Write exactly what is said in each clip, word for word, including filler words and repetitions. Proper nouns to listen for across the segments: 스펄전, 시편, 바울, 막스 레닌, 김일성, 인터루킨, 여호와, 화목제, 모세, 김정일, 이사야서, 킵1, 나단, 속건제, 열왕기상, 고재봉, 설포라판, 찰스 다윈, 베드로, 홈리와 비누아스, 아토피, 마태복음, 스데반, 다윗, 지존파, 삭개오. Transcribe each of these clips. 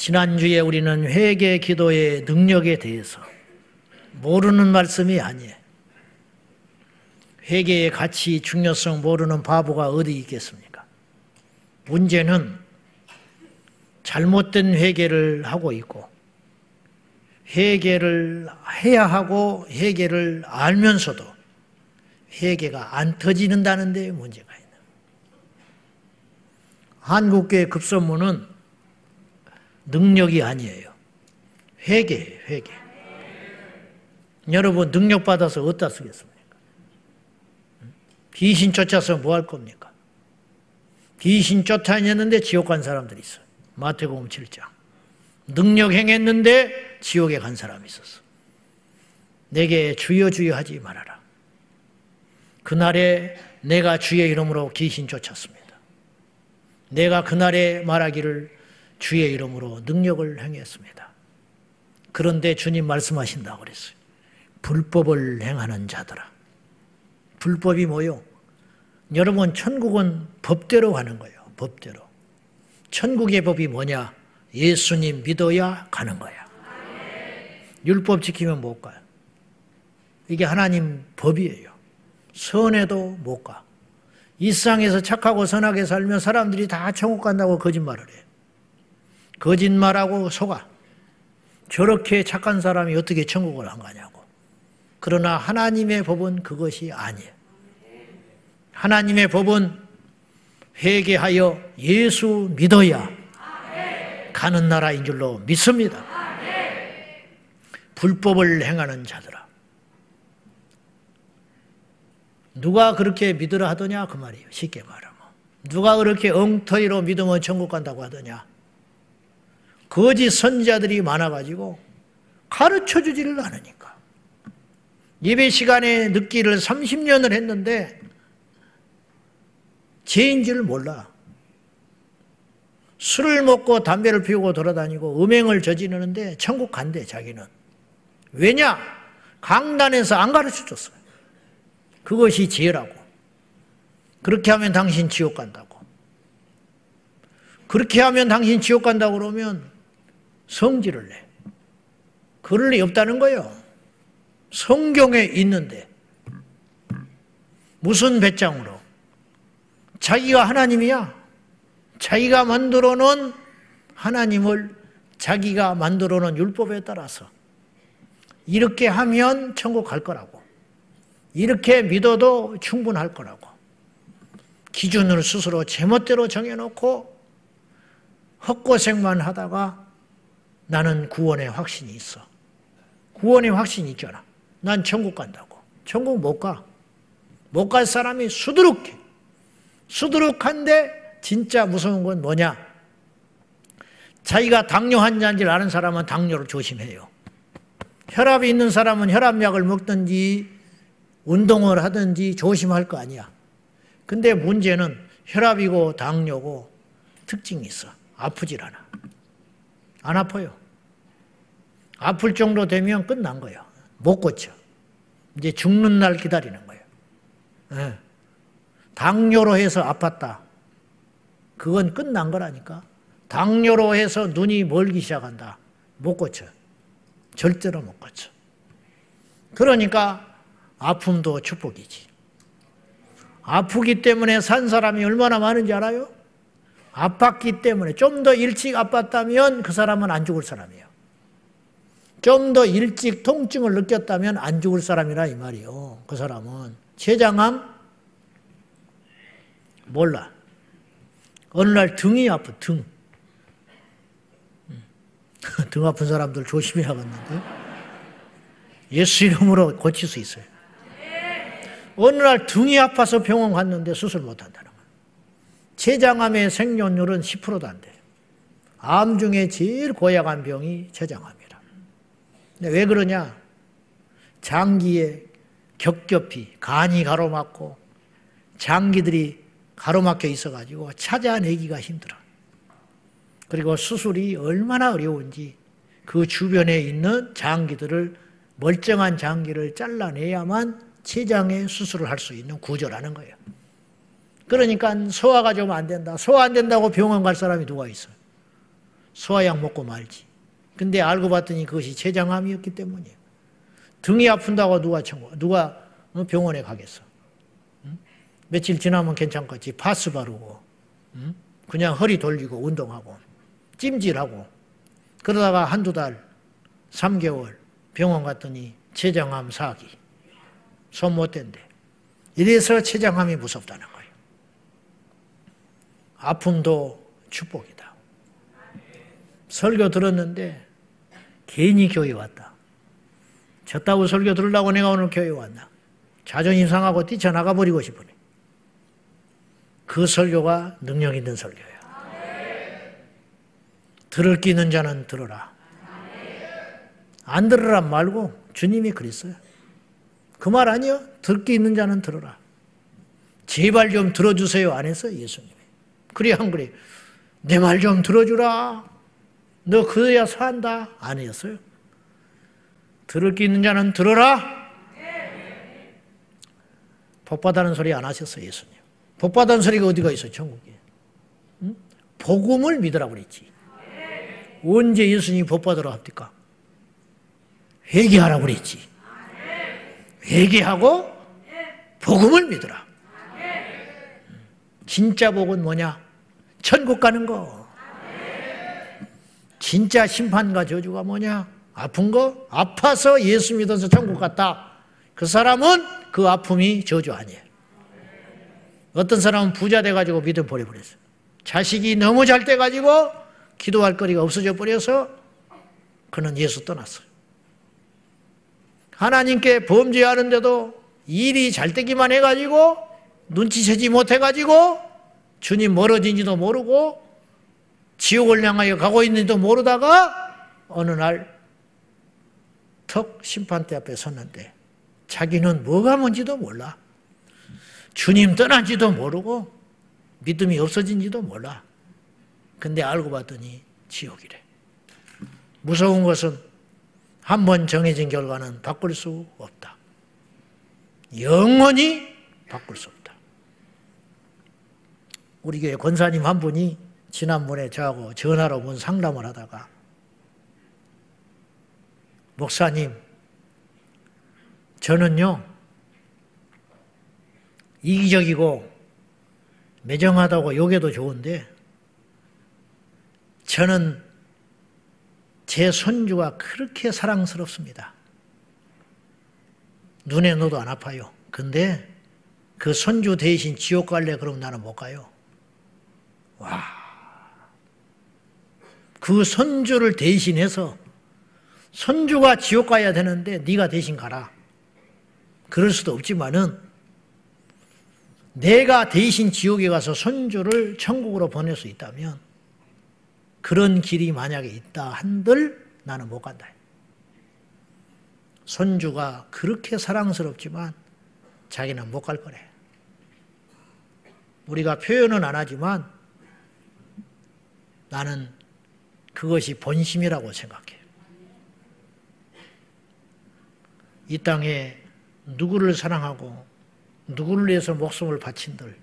지난주에 우리는 회개 기도의 능력에 대해서 모르는 말씀이 아니에요. 회개의 가치, 중요성 모르는 바보가 어디 있겠습니까? 문제는 잘못된 회개를 하고 있고 회개를 해야 하고 회개를 알면서도 회개가 안 터지는다는 데 문제가 있는 거예요. 한국교회 급선무는 능력이 아니에요. 회개예요. 회개. 여러분 능력 받아서 어디다 쓰겠습니까? 귀신 쫓아서 뭐 할 겁니까? 귀신 쫓아냈는데 지옥 간 사람들이 있어요. 마태복음 칠 장. 능력 행했는데 지옥에 간 사람이 있었어. 내게 주여 주여 하지 말아라. 그날에 내가 주의 이름으로 귀신 쫓았습니다. 내가 그날에 말하기를 주의 이름으로 능력을 행했습니다. 그런데 주님 말씀하신다고 그랬어요. 불법을 행하는 자들아. 불법이 뭐요? 여러분 천국은 법대로 가는 거예요. 법대로. 천국의 법이 뭐냐? 예수님 믿어야 가는 거야. 율법 지키면 못 가요. 이게 하나님 법이에요. 선해도 못 가. 이 세상에서 착하고 선하게 살면 사람들이 다 천국 간다고 거짓말을 해요. 거짓말하고 속아. 저렇게 착한 사람이 어떻게 천국을 안 가냐고. 그러나 하나님의 법은 그것이 아니에요. 하나님의 법은 회개하여 예수 믿어야 가는 나라인 줄로 믿습니다. 불법을 행하는 자들아. 누가 그렇게 믿으라 하더냐? 그 말이에요. 쉽게 말하면. 누가 그렇게 엉터리로 믿으면 천국 간다고 하더냐? 거짓 선지자들이 많아가지고 가르쳐주지를 않으니까. 예배 시간에 늦기를 삼십 년을 했는데 죄인 줄 몰라. 술을 먹고 담배를 피우고 돌아다니고 음행을 저지르는데 천국 간대 자기는. 왜냐? 강단에서 안 가르쳐줬어요. 그것이 죄라고. 그렇게 하면 당신 지옥 간다고. 그렇게 하면 당신 지옥 간다고 그러면 성질을 내. 그럴 리 없다는 거예요. 성경에 있는데. 무슨 배짱으로? 자기가 하나님이야. 자기가 만들어 놓은 하나님을 자기가 만들어 놓은 율법에 따라서 이렇게 하면 천국 갈 거라고. 이렇게 믿어도 충분할 거라고. 기준을 스스로 제멋대로 정해놓고 헛고생만 하다가 나는 구원의 확신이 있어. 구원의 확신이 있잖아. 난 천국 간다고. 천국 못 가. 못 갈 사람이 수두룩해. 수두룩한데 진짜 무서운 건 뭐냐? 자기가 당뇨 환자인지를 아는 사람은 당뇨를 조심해요. 혈압이 있는 사람은 혈압약을 먹든지 운동을 하든지 조심할 거 아니야. 근데 문제는 혈압이고 당뇨고 특징이 있어. 아프질 않아. 안 아파요. 아플 정도 되면 끝난 거예요. 못 고쳐. 이제 죽는 날 기다리는 거예요. 네. 당뇨로 해서 아팠다. 그건 끝난 거라니까. 당뇨로 해서 눈이 멀기 시작한다. 못 고쳐. 절대로 못 고쳐. 그러니까 아픔도 축복이지. 아프기 때문에 산 사람이 얼마나 많은지 알아요? 아팠기 때문에. 좀 더 일찍 아팠다면 그 사람은 안 죽을 사람이에요. 좀 더 일찍 통증을 느꼈다면 안 죽을 사람이라 이 말이에요. 그 사람은. 췌장암? 몰라. 어느 날 등이 아파, 등. 등 아픈 사람들 조심해야겠는데. 예수 이름으로 고칠 수 있어요. 어느 날 등이 아파서 병원 갔는데 수술 못 한다는 거예요. 췌장암의 생존율은 십 퍼센트도 안 돼요. 암 중에 제일 고약한 병이 췌장암이라. 근데 왜 그러냐? 장기에 겹겹이 간이 가로막고 장기들이 가로막혀 있어가지고 찾아내기가 힘들어. 그리고 수술이 얼마나 어려운지 그 주변에 있는 장기들을 멀쩡한 장기를 잘라내야만 췌장에 수술을 할 수 있는 구조라는 거예요. 그러니까 소화가 좀 안 된다. 소화 안 된다고 병원 갈 사람이 누가 있어요? 소화약 먹고 말지. 근데 알고 봤더니 그것이 췌장암이었기 때문이에요. 등이 아픈다고 누가 청구, 누가 병원에 가겠어. 응? 며칠 지나면 괜찮겠지. 파스 바르고, 응? 그냥 허리 돌리고 운동하고 찜질하고 그러다가 한두 달, 삼 개월 병원 갔더니 췌장암 사 기. 손 못 댄대. 이래서 췌장암이 무섭다는 거예요. 아픔도 축복이다. 설교 들었는데 괜히 교회 왔다. 졌다고 설교 들으려고 내가 오늘 교회 왔나. 자존심 상하고 뛰쳐나가버리고 싶으네. 그 설교가 능력 있는 설교야. 들을 끼 있는 자는 들어라. 안 들으란 말고 주님이 그랬어요. 그 말 아니요. 들 끼 있는 자는 들어라. 제발 좀 들어주세요 안 했어요 예수님이. 그래 안 그래. 내 말 좀 들어주라. 너 그래야 산다. 안 했어요. 들을 끼 있는 자는 들어라. 복받다는 소리 안 하셨어요 예수님. 복받다는 소리가 어디가 있어요 천국에. 응? 복음을 믿으라고 그랬지. 언제 예수님이 복받으라고 합니까? 회개하라고 그랬지. 회개하고 복음을 믿으라. 진짜 복은 뭐냐? 천국 가는 거. 진짜 심판과 저주가 뭐냐? 아픈 거? 아파서 예수 믿어서 천국 갔다. 그 사람은 그 아픔이 저주 아니에요. 어떤 사람은 부자 돼가지고 믿음 버려버렸어요. 자식이 너무 잘 돼가지고 기도할 거리가 없어져 버려서 그는 예수 떠났어요. 하나님께 범죄하는데도 일이 잘 되기만 해가지고 눈치채지 못해가지고 주님 멀어진지도 모르고 지옥을 향하여 가고 있는지도 모르다가 어느 날 턱 심판대 앞에 섰는데 자기는 뭐가 뭔지도 몰라. 주님 떠난지도 모르고 믿음이 없어진지도 몰라. 근데 알고 봤더니 지옥이래. 무서운 것은 한 번 정해진 결과는 바꿀 수 없다. 영원히 바꿀 수 없다. 우리 교회 권사님 한 분이 지난번에 저하고 전화로 문 상담을 하다가 목사님, 저는요 이기적이고 매정하다고 요게도 좋은데 저는 제 손주가 그렇게 사랑스럽습니다. 눈에 넣어도 안 아파요. 근데 그 손주 대신 지옥 갈래? 그럼 나는 못 가요. 와, 그 손주를 대신해서 손주가 지옥 가야 되는데 네가 대신 가라. 그럴 수도 없지만은 내가 대신 지옥에 가서 손주를 천국으로 보낼 수 있다면 그런 길이 만약에 있다 한들 나는 못 간다. 손주가 그렇게 사랑스럽지만 자기는 못 갈 거래. 우리가 표현은 안 하지만 나는 그것이 본심이라고 생각해. 이 땅에 누구를 사랑하고 누구를 위해서 목숨을 바친들,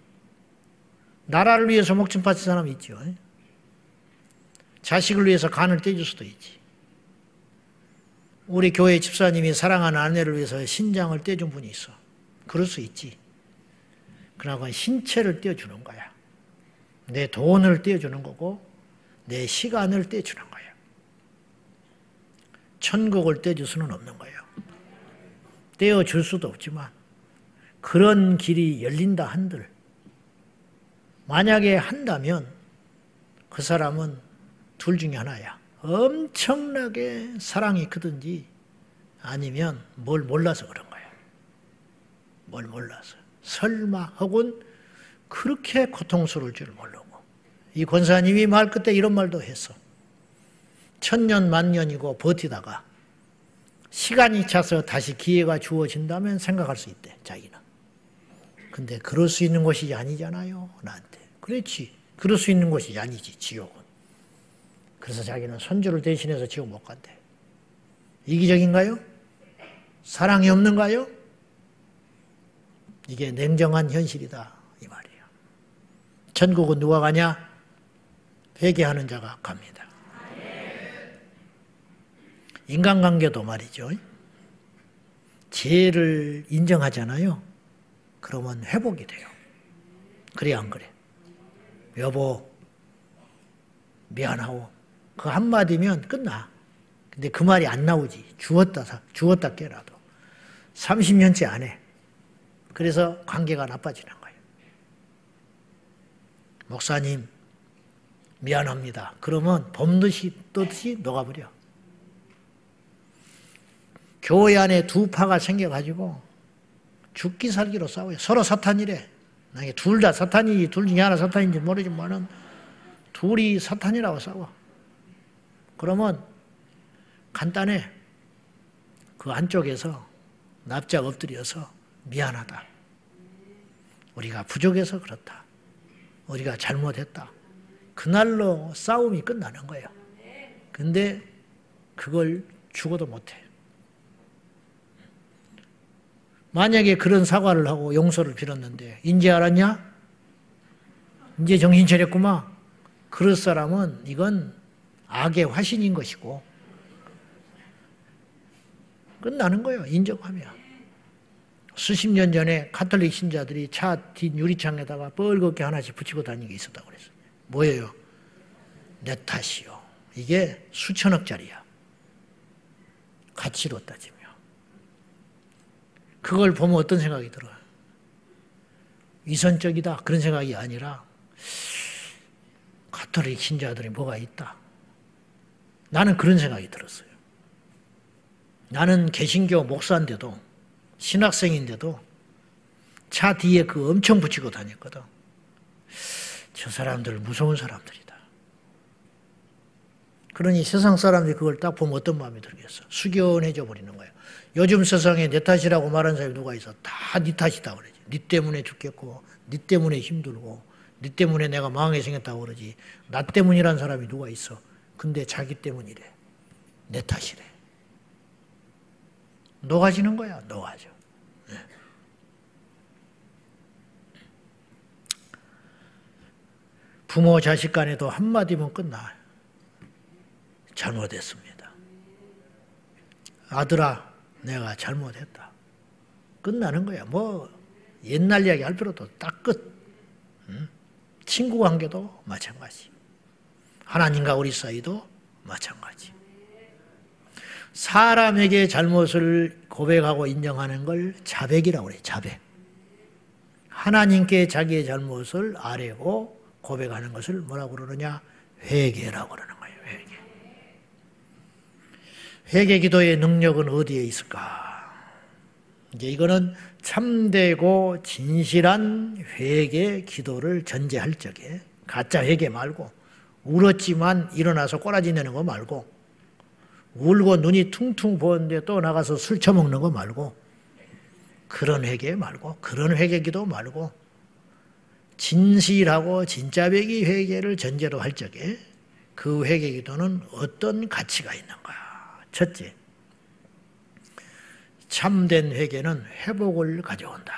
나라를 위해서 목숨 바친 사람이 있죠. 자식을 위해서 간을 떼줄 수도 있지. 우리 교회 집사님이 사랑하는 아내를 위해서 신장을 떼준 분이 있어. 그럴 수 있지. 그러나 그건 신체를 떼어주는 거야. 내 돈을 떼어주는 거고 내 시간을 떼주는 거야. 천국을 떼줄 수는 없는 거예요. 떼어줄 수도 없지만 그런 길이 열린다 한들 만약에 한다면 그 사람은 둘 중에 하나야. 엄청나게 사랑이 크든지 아니면 뭘 몰라서 그런 거야. 뭘 몰라서. 설마 혹은 그렇게 고통스러울 줄 모르고. 이 권사님이 말 그때 이런 말도 했어. 천년 만년이고 버티다가 시간이 차서 다시 기회가 주어진다면 생각할 수 있대. 자기는. 근데 그럴 수 있는 것이 아니잖아요. 나한테. 그렇지. 그럴 수 있는 것이 아니지. 지옥은. 그래서 자기는 손주를 대신해서 지옥 못 간대. 이기적인가요? 사랑이 없는가요? 이게 냉정한 현실이다 이 말이에요. 천국은 누가 가냐? 회개하는 자가 갑니다. 인간관계도 말이죠. 죄를 인정하잖아요. 그러면 회복이 돼요. 그래 안 그래? 여보 미안하오. 그 한마디면 끝나. 근데 그 말이 안 나오지. 주었다 주었다 깨라도. 삼십 년째 안 해. 그래서 관계가 나빠지는 거예요. 목사님 미안합니다. 그러면 범듯이 듯이 녹아버려. 교회 안에 두 파가 생겨가지고 죽기 살기로 싸워요. 서로 사탄이래. 둘 다 사탄이지 둘 중에 하나 사탄인지 모르지만은 둘이 사탄이라고 싸워. 그러면 간단해. 그 한쪽에서 납작 엎드려서 미안하다. 우리가 부족해서 그렇다. 우리가 잘못했다. 그날로 싸움이 끝나는 거예요. 근데 그걸 죽어도 못해. 만약에 그런 사과를 하고 용서를 빌었는데 이제 알았냐? 이제 정신 차렸구만. 그럴 사람은 이건 악의 화신인 것이고 끝나는 거예요. 인정하면. 수십 년 전에 가톨릭 신자들이 차 뒷 유리창에다가 뻘겋게 하나씩 붙이고 다니는 게 있었다고 그랬어요. 뭐예요? 내 탓이요. 이게 수천억짜리야. 가치로 따지면. 그걸 보면 어떤 생각이 들어요? 위선적이다 그런 생각이 아니라 가톨릭 신자들이 뭐가 있다. 나는 그런 생각이 들었어요. 나는 개신교 목사인데도 신학생인데도 차 뒤에 그 엄청 붙이고 다녔거든. 저 사람들 무서운 사람들이다. 그러니 세상 사람들이 그걸 딱 보면 어떤 마음이 들겠어. 숙연해져 버리는 거예요. 요즘 세상에 내 탓이라고 말하는 사람이 누가 있어. 다 네 탓이다 그러지. 네 때문에 죽겠고 네 때문에 힘들고 네 때문에 내가 망하게 생겼다고 그러지. 나 때문이란 사람이 누가 있어. 근데 자기 때문이래. 내 탓이래. 녹아지는 거야. 녹아져. 네. 부모 자식 간에도 한마디면 끝나. 잘못했습니다. 아들아 내가 잘못했다. 끝나는 거야. 뭐 옛날 이야기 할 필요도 딱 끝. 응? 친구 관계도 마찬가지. 하나님과 우리 사이도 마찬가지. 사람에게 잘못을 고백하고 인정하는 걸 자백이라고 그래. 자백. 하나님께 자기의 잘못을 아뢰고 고백하는 것을 뭐라고 그러느냐? 회개라고 그러는 거예요. 회개. 회개 기도의 능력은 어디에 있을까? 이제 이거는 참되고 진실한 회개 기도를 전제할 적에 가짜 회개 말고 울었지만 일어나서 꼬라지 내는 거 말고 울고 눈이 퉁퉁 부었는데 또 나가서 술 처먹는 거 말고 그런 회개 말고 그런 회개 기도 말고 진실하고 진짜배기 회개를 전제로 할 적에 그 회개 기도는 어떤 가치가 있는가. 첫째, 참된 회개는 회복을 가져온다.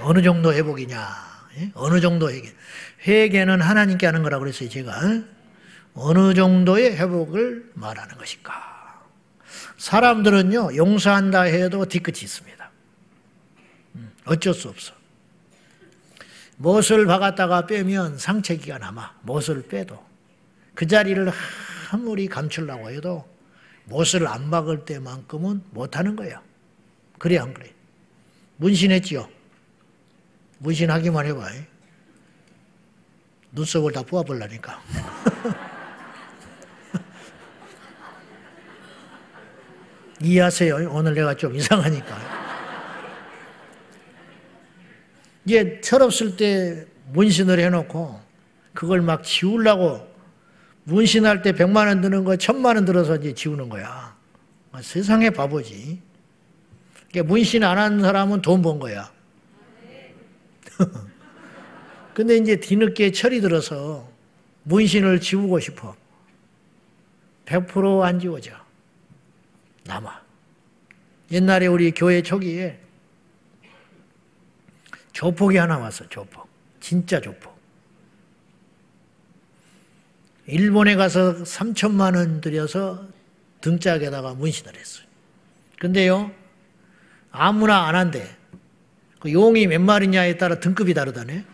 어느 정도 회복이냐. 어느 정도 회개. 회개는 하나님께 하는 거라고 그랬어요. 제가. 어느 정도의 회복을 말하는 것일까? 사람들은요, 용서한다 해도 뒤끝이 있습니다. 어쩔 수 없어. 못을 박았다가 빼면 상처기가 남아. 못을 빼도. 그 자리를 아무리 감추려고 해도 못을 안 박을 때만큼은 못하는 거예요. 그래 안 그래? 문신했지요? 문신하기만 해봐. 눈썹을 다 뽑아보려니까. 이해하세요. 오늘 내가 좀 이상하니까. 이제 철없을 때 문신을 해놓고 그걸 막 지우려고 문신할 때 백만 원 드는 거 천만 원 들어서 이제 지우는 거야. 세상에 바보지. 그러니까 문신 안 하는 사람은 돈 번 거야. 근데 이제 뒤늦게 철이 들어서 문신을 지우고 싶어. 백 퍼센트 안 지워져. 남아. 옛날에 우리 교회 초기에 조폭이 하나 왔어. 조폭. 진짜 조폭. 일본에 가서 삼천만 원 들여서 등짝에다가 문신을 했어요. 근데요, 아무나 안 한대. 그 용이 몇 마리냐에 따라 등급이 다르다네.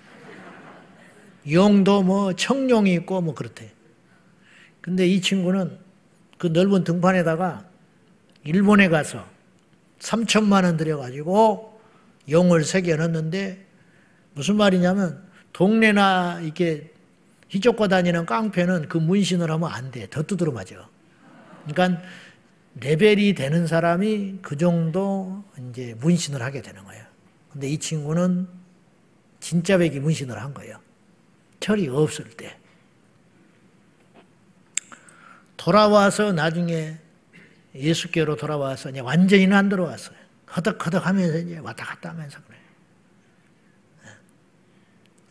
용도 뭐 청룡이 있고 뭐 그렇대. 근데 이 친구는 그 넓은 등판에다가 일본에 가서 삼천만 원 들여가지고 용을 새겨놨는데, 무슨 말이냐면 동네나 이렇게 휘젓고 다니는 깡패는 그 문신을 하면 안 돼. 더 두드러 맞아. 그러니까 레벨이 되는 사람이 그 정도 이제 문신을 하게 되는 거예요. 근데 이 친구는 진짜 백이 문신을 한 거예요. 철이 없을 때. 돌아와서 나중에 예수께로 돌아와서 이제 완전히는 안 들어왔어요. 허덕허덕 하면서 이제 왔다 갔다 하면서 그래요.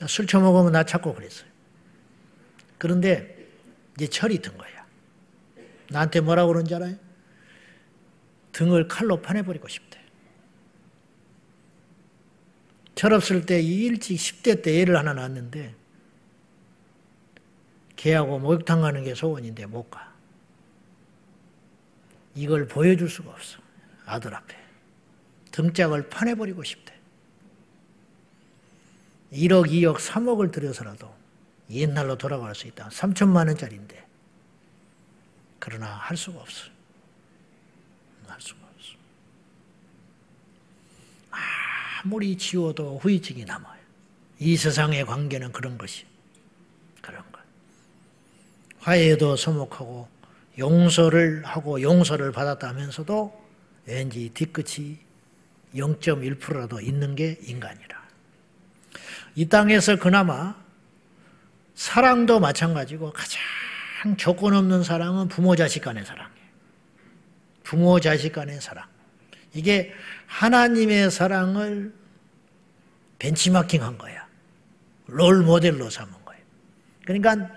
술 처먹으면 나 찾고 그랬어요. 그런데 이제 철이 든 거야. 나한테 뭐라고 그러는지 알아요? 등을 칼로 파내버리고 싶대. 철없을 때 일찍 십 대 때 애를 하나 낳았는데 걔하고 목욕탕 가는 게 소원인데 못 가. 이걸 보여줄 수가 없어. 아들 앞에. 등짝을 파내버리고 싶대. 일억, 이억, 삼억을 들여서라도 옛날로 돌아갈 수 있다. 삼천만 원짜리인데. 그러나 할 수가 없어. 할 수가 없어. 아무리 지워도 후유증이 남아요. 이 세상의 관계는 그런 것이. 그런 것. 화해도 서먹하고 용서를 하고 용서를 받았다면서도 왠지 뒤끝이 영 점 일 퍼센트라도 있는 게 인간이라. 이 땅에서 그나마 사랑도 마찬가지고 가장 조건 없는 사랑은 부모 자식 간의 사랑이에요. 부모 자식 간의 사랑. 이게 하나님의 사랑을 벤치마킹한 거야. 롤 모델로 삼은 거예요. 그러니까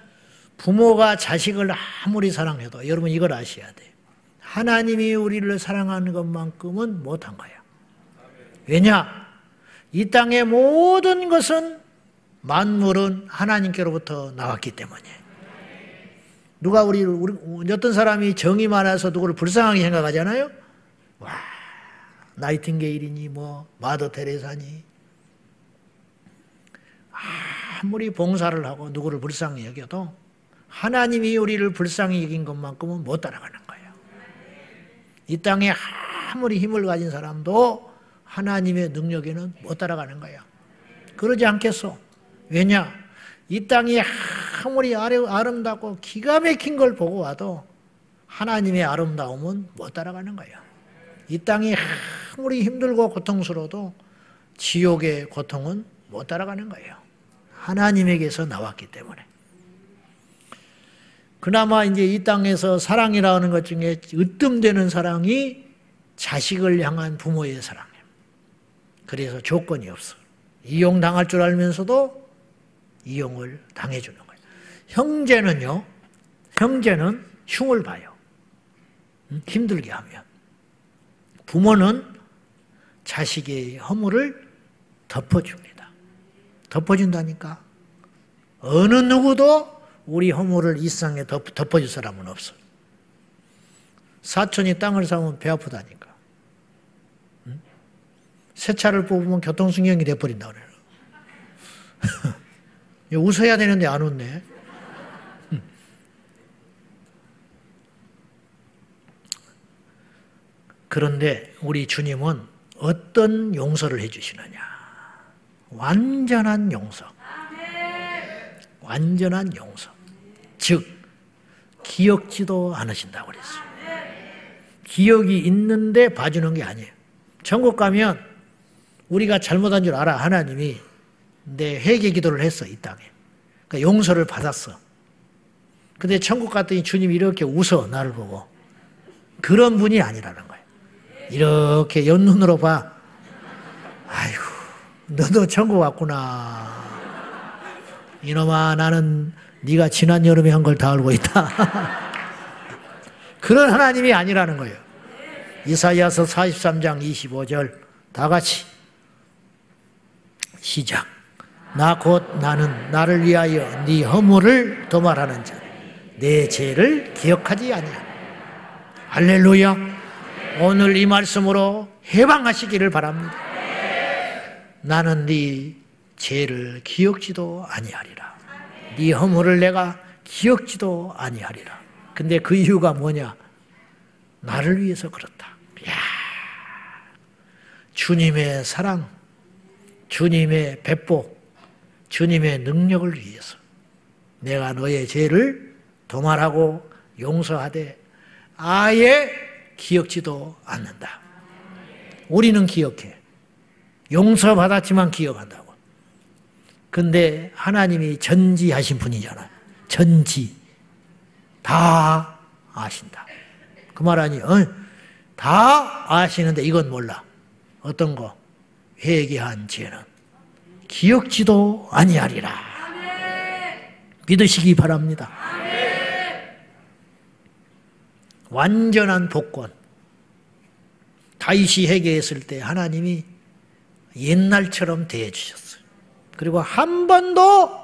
부모가 자식을 아무리 사랑해도 여러분 이걸 아셔야 돼요. 하나님이 우리를 사랑하는 것만큼은 못한 거야. 왜냐? 이 땅의 모든 것은 만물은 하나님께로부터 나왔기 때문이에요. 누가 우리, 우리 어떤 사람이 정이 많아서 누구를 불쌍하게 생각하잖아요. 와, 나이팅게일이니 뭐 마더 테레사니. 아무리 봉사를 하고 누구를 불쌍히 여겨도 하나님이 우리를 불쌍히 여긴 것만큼은 못 따라가는 거예요. 이 땅에 아무리 힘을 가진 사람도 하나님의 능력에는 못 따라가는 거예요. 그러지 않겠소? 왜냐? 이 땅이 아무리 아름답고 기가 막힌 걸 보고 와도 하나님의 아름다움은 못 따라가는 거예요. 이 땅이 아무리 힘들고 고통스러워도 지옥의 고통은 못 따라가는 거예요. 하나님에게서 나왔기 때문에. 그나마 이제 이 땅에서 사랑이라는 것 중에 으뜸되는 사랑이 자식을 향한 부모의 사랑이에요. 그래서 조건이 없어. 이용당할 줄 알면서도 이용을 당해주는 거예요. 형제는요, 형제는 흉을 봐요. 힘들게 하면. 부모는 자식의 허물을 덮어줍니다. 덮어준다니까. 어느 누구도 우리 허물을 이 세상에 덮어줄 사람은 없어. 사촌이 땅을 사면 배 아프다니까. 응? 새 차를 뽑으면 교통순경이 돼버린다 그래요. 웃어야 되는데 안 웃네. 응. 그런데 우리 주님은 어떤 용서를 해주시느냐. 완전한 용서. 완전한 용서. 즉, 기억지도 않으신다고 그랬어요. 기억이 있는데 봐주는 게 아니에요. 천국 가면 우리가 잘못한 줄 알아, 하나님이. 근데 회개 기도를 했어, 이 땅에. 그러니까 용서를 받았어. 근데 천국 갔더니 주님이 이렇게 웃어, 나를 보고. 그런 분이 아니라는 거예요. 이렇게 옆눈으로 봐. 아이고, 너도 천국 왔구나. 이놈아, 나는 네가 지난 여름에 한 걸 다 알고 있다. 그런 하나님이 아니라는 거예요. 이사야서 사십삼 장 이십오 절 다 같이 시작. 나 곧 나는 나를 위하여 네 허물을 도말하는 자, 내 죄를 기억하지 아니하며 할렐루야. 오늘 이 말씀으로 해방하시기를 바랍니다. 나는 네 죄를 기억지도 아니하리라. 네 허물을 내가 기억지도 아니하리라. 근데 그 이유가 뭐냐? 나를 위해서 그렇다. 이야, 주님의 사랑, 주님의 배복, 주님의 능력을 위해서 내가 너의 죄를 도말하고 용서하되 아예 기억지도 않는다. 우리는 기억해. 용서받았지만 기억한다고. 근데 하나님이 전지하신 분이잖아. 전지. 다 아신다. 그 말 아니, 어? 다 아시는데 이건 몰라. 어떤 거? 회개한 죄는 기억지도 아니하리라. 믿으시기 바랍니다. 완전한 복권. 다윗이 회개했을 때 하나님이 옛날처럼 대해주셨어요. 그리고 한 번도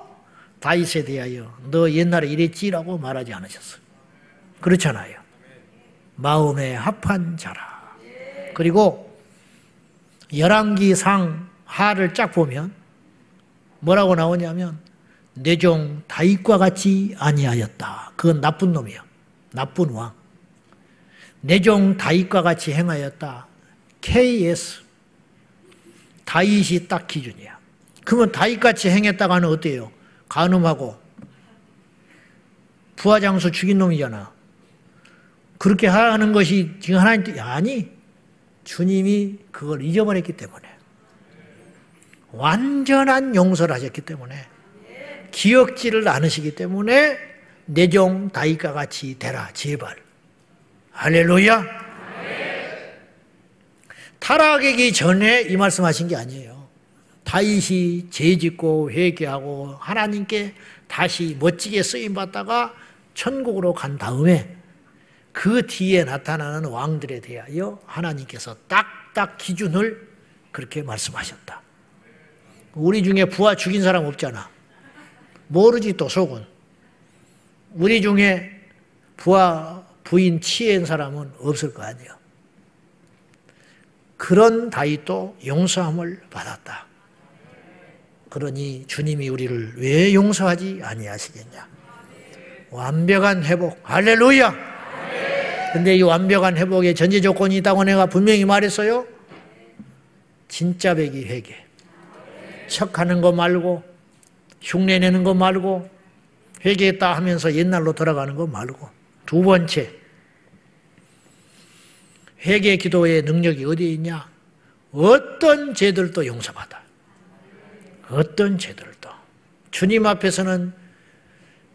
다윗에 대하여 너 옛날에 이랬지라고 말하지 않으셨어요. 그렇잖아요. 마음에 합한 자라. 그리고 열왕기상 하를 쫙 보면 뭐라고 나오냐면 내 종 다윗과 같이 아니하였다. 그건 나쁜 놈이야. 나쁜 왕. 내 종 다윗과 같이 행하였다. 케이에스. 다윗이 딱 기준이야. 그러면 다윗같이 행했다고 하면 어때요? 간음하고 부하장수 죽인 놈이잖아. 그렇게 하는 것이 지금 하나님 뜻이 아니. 주님이 그걸 잊어버렸기 때문에 완전한 용서를 하셨기 때문에 기억지를 않으시기 때문에 내 종 다윗과 같이 되라 제발. 할렐루야. 네. 타락하기 전에 이 말씀하신 게 아니에요. 다윗이 죄짓고 회개하고 하나님께 다시 멋지게 쓰임받다가 천국으로 간 다음에 그 뒤에 나타나는 왕들에 대하여 하나님께서 딱딱 기준을 그렇게 말씀하셨다. 우리 중에 부하 죽인 사람 없잖아. 모르지 또 속은. 우리 중에 부하 부인 치해한 사람은 없을 거 아니에요. 그런 다윗도 용서함을 받았다. 그러니 주님이 우리를 왜 용서하지 아니하시겠냐. 완벽한 회복. 할렐루야. 근데 이 완벽한 회복에 전제 조건이 있다고 내가 분명히 말했어요. 진짜 백이 회개. 척하는 거 말고 흉내내는 거 말고 회개했다 하면서 옛날로 돌아가는 거 말고. 두 번째, 회개 기도의 능력이 어디에 있냐? 어떤 죄들도 용서받아. 어떤 죄들도. 주님 앞에서는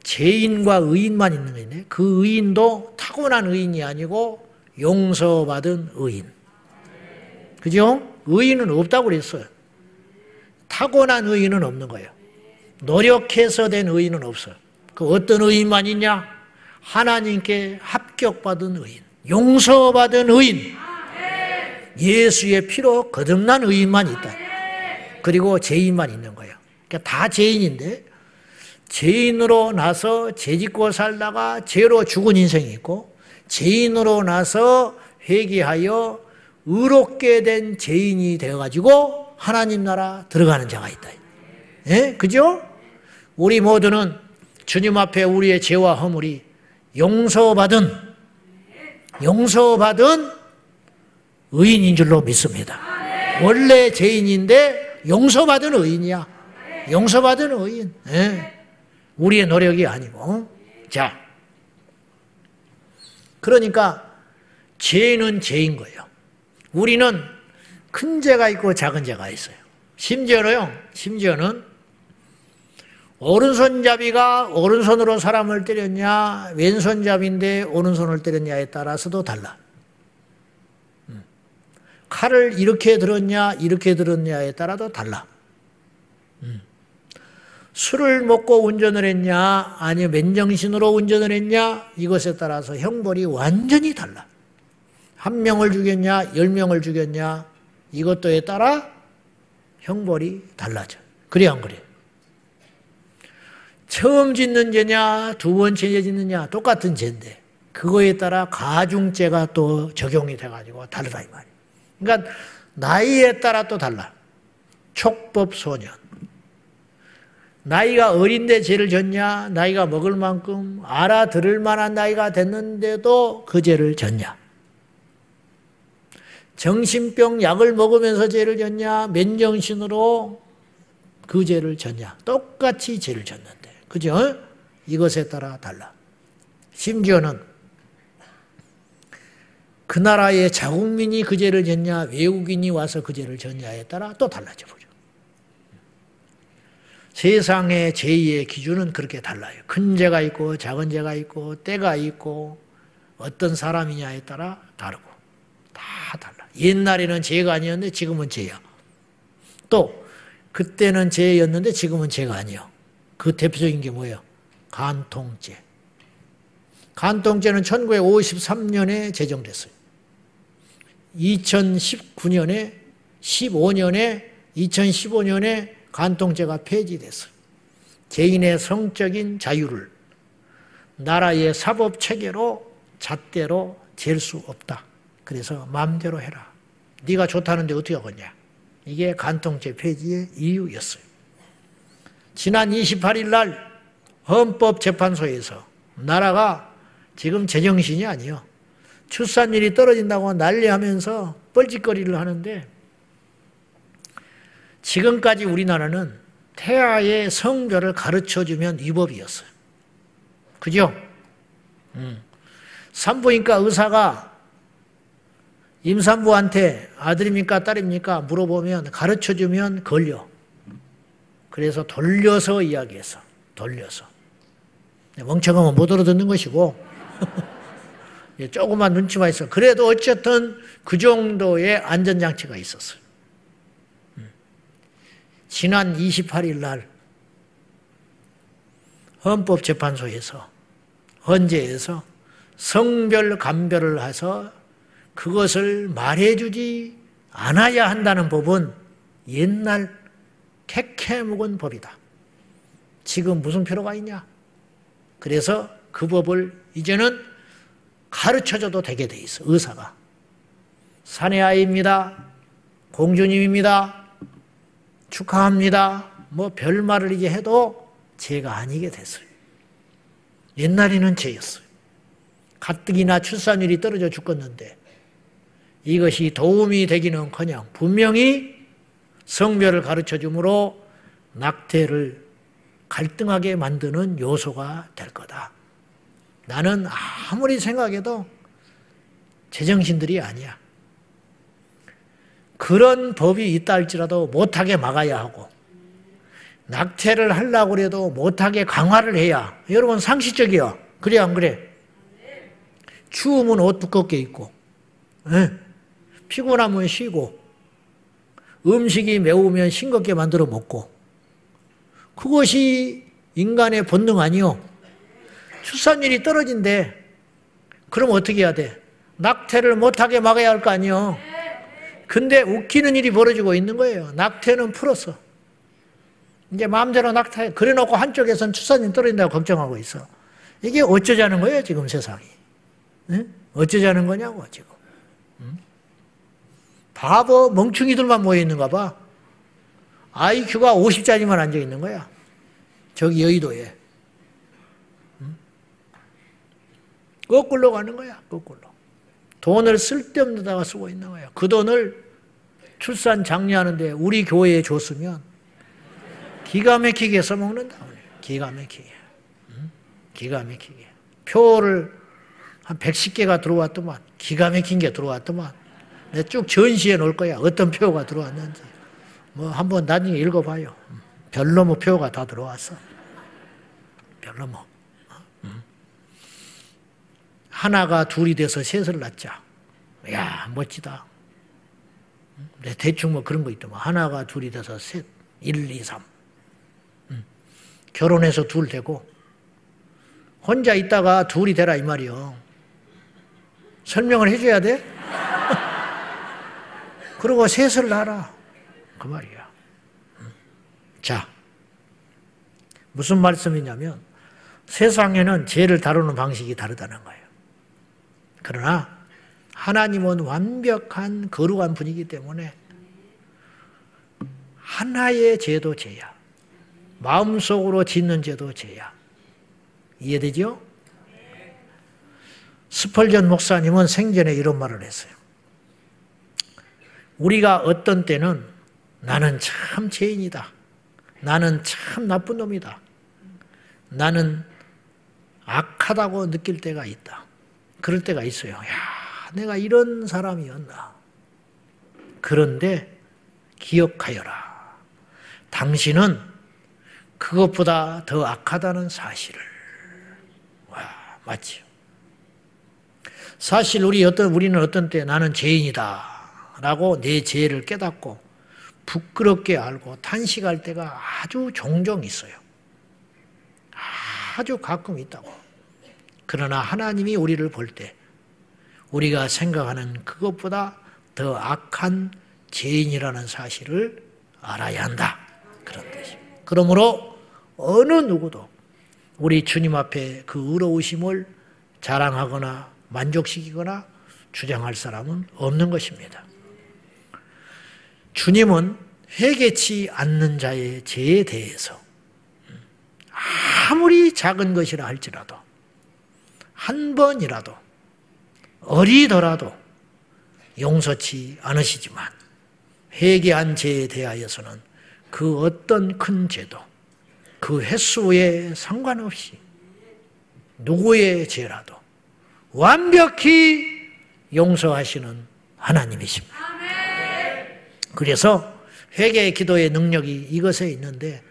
죄인과 의인만 있는 거네. 그 의인도 타고난 의인이 아니고 용서받은 의인. 그죠? 의인은 없다고 그랬어요. 타고난 의인은 없는 거예요. 노력해서 된 의인은 없어요. 그 어떤 의인만 있냐? 하나님께 합격받은 의인. 용서받은 의인. 예수의 피로 거듭난 의인만 있다. 그리고 죄인만 있는 거예요. 그러니까 다 죄인인데 죄인으로 나서 죄짓고 살다가 죄로 죽은 인생이 있고 죄인으로 나서 회개하여 의롭게 된 죄인이 되어가지고 하나님 나라 들어가는 자가 있다. 예? 그죠? 우리 모두는 주님 앞에 우리의 죄와 허물이 용서받은 용서받은 의인인 줄로 믿습니다. 원래 죄인인데 용서받은 의인이야. 용서받은 의인. 예? 우리의 노력이 아니고. 자, 그러니까 죄는 죄인 거예요. 우리는 큰 죄가 있고 작은 죄가 있어요. 심지어는요, 심지어는 오른손잡이가 오른손으로 사람을 때렸냐, 왼손잡이인데 오른손을 때렸냐에 따라서도 달라. 칼을 이렇게 들었냐, 이렇게 들었냐에 따라도 달라. 술을 먹고 운전을 했냐, 아니면 맨정신으로 운전을 했냐, 이것에 따라서 형벌이 완전히 달라. 한 명을 죽였냐, 열 명을 죽였냐, 이것도에 따라 형벌이 달라져. 그래, 안 그래? 처음 짓는 죄냐, 두 번째 짓느냐, 똑같은 죄인데. 그거에 따라 가중죄가 또 적용이 돼가지고 다르다 이 말이에요. 그러니까 나이에 따라 또 달라. 촉법소년. 나이가 어린데 죄를 졌냐? 나이가 먹을 만큼 알아들을 만한 나이가 됐는데도 그 죄를 졌냐? 정신병 약을 먹으면서 죄를 졌냐? 맨정신으로 그 죄를 졌냐? 똑같이 죄를 졌는데. 그죠? 이것에 따라 달라. 심지어는 그 나라의 자국민이 그 죄를 졌냐, 외국인이 와서 그 죄를 졌냐에 따라 또 달라져 보죠. 세상의 죄의 기준은 그렇게 달라요. 큰 죄가 있고 작은 죄가 있고 때가 있고 어떤 사람이냐에 따라 다르고 다 달라. 옛날에는 죄가 아니었는데 지금은 죄야. 또 그때는 죄였는데 지금은 죄가 아니에요. 그 대표적인 게 뭐예요? 간통죄. 간통죄는 천구백오십삼 년에 제정됐어요. 이천십구 년에, 십오 년에, 이천십오 년에 간통죄가 폐지됐어요. 개인의 성적인 자유를 나라의 사법체계로 잣대로 잴 수 없다. 그래서 마음대로 해라. 네가 좋다는데 어떻게 하겠냐. 이게 간통죄 폐지의 이유였어요. 지난 이십팔 일 날 헌법재판소에서 나라가 지금 제정신이 아니에요. 출산율이 떨어진다고 난리하면서 뻘짓거리를 하는데 지금까지 우리나라는 태아의 성별을 가르쳐주면 위법이었어요. 그죠? 음. 산부인과 의사가 임산부한테 아들입니까 딸입니까 물어보면 가르쳐주면 걸려. 그래서 돌려서 이야기했어. 돌려서. 멍청하면 못 알아듣는 것이고 조그만 눈치만 있어. 그래도 어쨌든 그 정도의 안전장치가 있었어요. 지난 이십팔 일 날 헌법재판소에서 헌재에서 성별 감별을 해서 그것을 말해주지 않아야 한다는 법은 옛날 캐캐 묵은 법이다. 지금 무슨 필요가 있냐. 그래서 그 법을 이제는 가르쳐줘도 되게 돼 있어. 의사가. 사내 아이입니다. 공주님입니다. 축하합니다. 뭐 별말을 이제 해도 죄가 아니게 됐어요. 옛날에는 죄였어요. 가뜩이나 출산율이 떨어져 죽었는데 이것이 도움이 되기는커녕 분명히 성별을 가르쳐줌으로 낙태를 갈등하게 만드는 요소가 될 거다. 나는 아무리 생각해도 제정신들이 아니야. 그런 법이 있다 할지라도 못하게 막아야 하고 낙태를 하려고 해도 못하게 강화를 해야. 여러분 상식적이야. 그래 안 그래? 추우면 옷 두껍게 입고 피곤하면 쉬고 음식이 매우면 싱겁게 만들어 먹고 그것이 인간의 본능 아니요. 출산율이 떨어진대. 그럼 어떻게 해야 돼? 낙태를 못하게 막아야 할 거 아니요. 근데 웃기는 일이 벌어지고 있는 거예요. 낙태는 풀었어. 이제 마음대로 낙태. 그래놓고 한쪽에서는 출산율이 떨어진다고 걱정하고 있어. 이게 어쩌자는 거예요 지금 세상이. 응? 어쩌자는 거냐고 지금. 응? 바보 멍충이들만 모여있는가 봐. 아이큐가 오십짜리만 앉아있는 거야. 저기 여의도에. 응? 거꾸로 가는 거야. 거꾸로. 돈을 쓸데없는 데다가 쓰고 있는 거야. 그 돈을 출산 장려하는데 우리 교회에 줬으면 기가 막히게 써먹는다. 기가 막히게. 응? 기가 막히게. 표를 한 백십 개가 들어왔더만. 기가 막힌 게 들어왔더만. 내가 쭉 전시해 놓을 거야. 어떤 표가 들어왔는지. 뭐 한번 나중에 읽어봐요. 별로모 표가 다 들어왔어. 별로모. 응? 하나가 둘이 돼서 셋을 낳자. 이야 멋지다. 응? 대충 뭐 그런 거 있더만. 하나가 둘이 돼서 셋. 일, 이, 삼. 응? 결혼해서 둘 되고 혼자 있다가 둘이 되라 이 말이요. 설명을 해줘야 돼? 그리고 셋을 낳아라. 그 말이야. 자, 무슨 말씀이냐면 세상에는 죄를 다루는 방식이 다르다는 거예요. 그러나 하나님은 완벽한 거룩한 분이기 때문에 하나의 죄도 죄야. 마음속으로 짓는 죄도 죄야. 이해되죠? 스펄전 목사님은 생전에 이런 말을 했어요. 우리가 어떤 때는 나는 참 죄인이다. 나는 참 나쁜 놈이다. 나는 악하다고 느낄 때가 있다. 그럴 때가 있어요. 야, 내가 이런 사람이었나. 그런데 기억하여라. 당신은 그것보다 더 악하다는 사실을. 와, 맞죠. 사실 우리 어떤, 우리는 어떤 때 나는 죄인이다 라고 내 죄를 깨닫고 부끄럽게 알고 탄식할 때가 아주 종종 있어요. 아주 가끔 있다고. 그러나 하나님이 우리를 볼 때 우리가 생각하는 그것보다 더 악한 죄인이라는 사실을 알아야 한다. 그런 뜻입니다. 그러므로 어느 누구도 우리 주님 앞에 그 의로우심을 자랑하거나 만족시키거나 주장할 사람은 없는 것입니다. 주님은 회개치 않는 자의 죄에 대해서 아무리 작은 것이라 할지라도 한 번이라도 어리더라도 용서치 않으시지만 회개한 죄에 대하여서는 그 어떤 큰 죄도 그 횟수에 상관없이 누구의 죄라도 완벽히 용서하시는 하나님이십니다. 그래서 회개의 기도의 능력이 이것에 있는데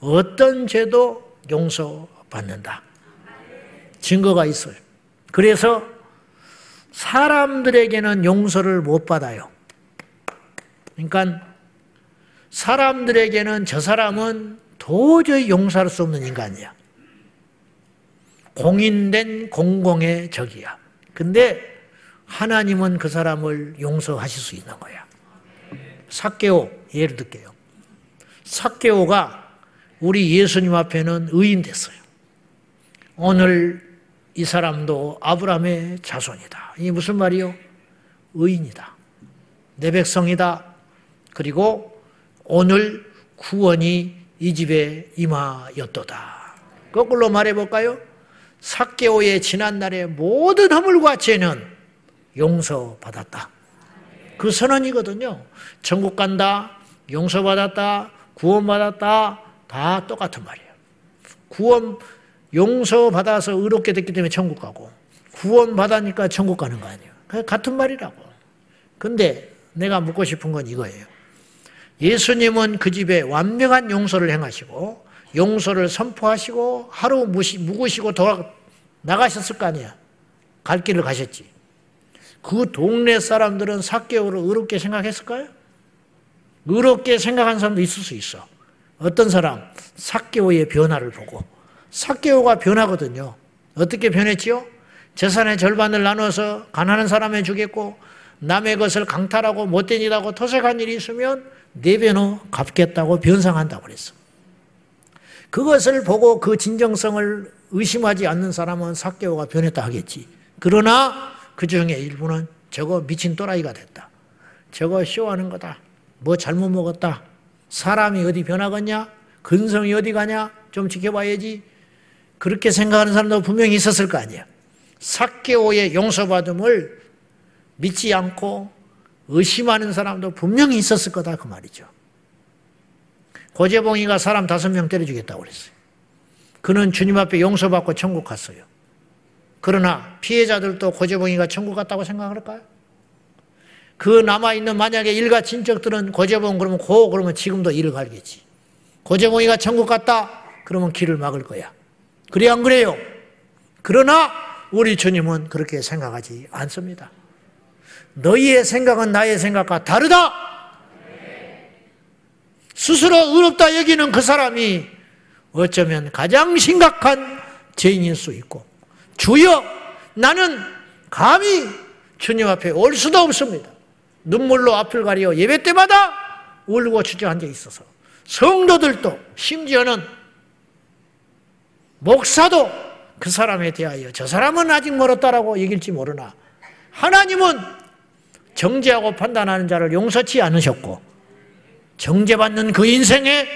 어떤 죄도 용서받는다. 증거가 있어요. 그래서 사람들에게는 용서를 못 받아요. 그러니까 사람들에게는 저 사람은 도저히 용서할 수 없는 인간이야. 공인된 공공의 적이야. 근데 하나님은 그 사람을 용서하실 수 있는 거야. 삭개오 예를 들게요. 삭개오가 우리 예수님 앞에는 의인 됐어요. 오늘 이 사람도 아브라함의 자손이다. 이게 무슨 말이요? 의인이다. 내 백성이다. 그리고 오늘 구원이 이 집에 임하였도다. 거꾸로 말해볼까요? 삭개오의 지난날의 모든 허물과 죄는 용서받았다. 그 선언이거든요. 천국 간다, 용서받았다, 구원받았다 다 똑같은 말이에요. 구원, 용서받아서 의롭게 됐기 때문에 천국 가고 구원받으니까 천국 가는 거 아니에요. 같은 말이라고. 근데 내가 묻고 싶은 건 이거예요. 예수님은 그 집에 완벽한 용서를 행하시고 용서를 선포하시고 하루 무시, 묵으시고 돌아 나가셨을 거 아니야. 갈 길을 가셨지. 그 동네 사람들은 삭개오를 의롭게 생각했을까요? 의롭게 생각한 사람도 있을 수 있어. 어떤 사람? 삭개오의 변화를 보고. 삭개오가 변하거든요. 어떻게 변했지요? 재산의 절반을 나눠서 가난한 사람에 주겠고 남의 것을 강탈하고 못된 일하고 토색한 일이 있으면 네 배로 갚겠다고 변상한다고 그랬어. 그것을 보고 그 진정성을 의심하지 않는 사람은 삭개오가 변했다 하겠지. 그러나 그 중에 일부는 저거 미친 또라이가 됐다. 저거 쇼하는 거다. 뭐 잘못 먹었다. 사람이 어디 변하겠냐? 근성이 어디 가냐? 좀 지켜봐야지. 그렇게 생각하는 사람도 분명히 있었을 거 아니야. 삭개오의 용서받음을 믿지 않고 의심하는 사람도 분명히 있었을 거다 그 말이죠. 고재봉이가 사람 다섯 명 때려주겠다고 그랬어요. 그는 주님 앞에 용서받고 천국 갔어요. 그러나 피해자들도 고재봉이가 천국 갔다고 생각할까요? 그 남아있는 만약에 일가 친척들은 고재봉 그러면 고 그러면 지금도 일을 갈겠지. 고재봉이가 천국 갔다 그러면 길을 막을 거야. 그래 안 그래요? 그러나 우리 주님은 그렇게 생각하지 않습니다. 너희의 생각은 나의 생각과 다르다. 스스로 의롭다 여기는 그 사람이 어쩌면 가장 심각한 죄인일 수 있고 주여 나는 감히 주님 앞에 올 수도 없습니다. 눈물로 앞을 가리어 예배 때마다 울고 주저앉아 있어서 성도들도 심지어는 목사도 그 사람에 대하여 저 사람은 아직 멀었다라고 얘길지 모르나 하나님은 정죄하고 판단하는 자를 용서치 않으셨고 정죄받는 그 인생에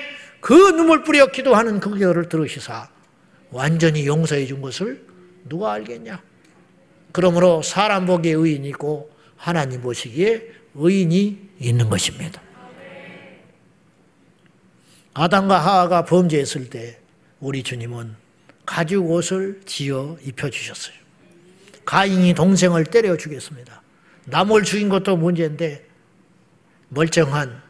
그 눈물 뿌려 기도하는 그 기도를 들으시사 완전히 용서해 준 것을 누가 알겠냐. 그러므로 사람 보기에 의인이 있고 하나님 보시기에 의인이 있는 것입니다. 아담과 하와가 범죄했을 때 우리 주님은 가죽 옷을 지어 입혀주셨어요. 가인이 동생을 때려 죽였습니다. 남을 죽인 것도 문제인데 멀쩡한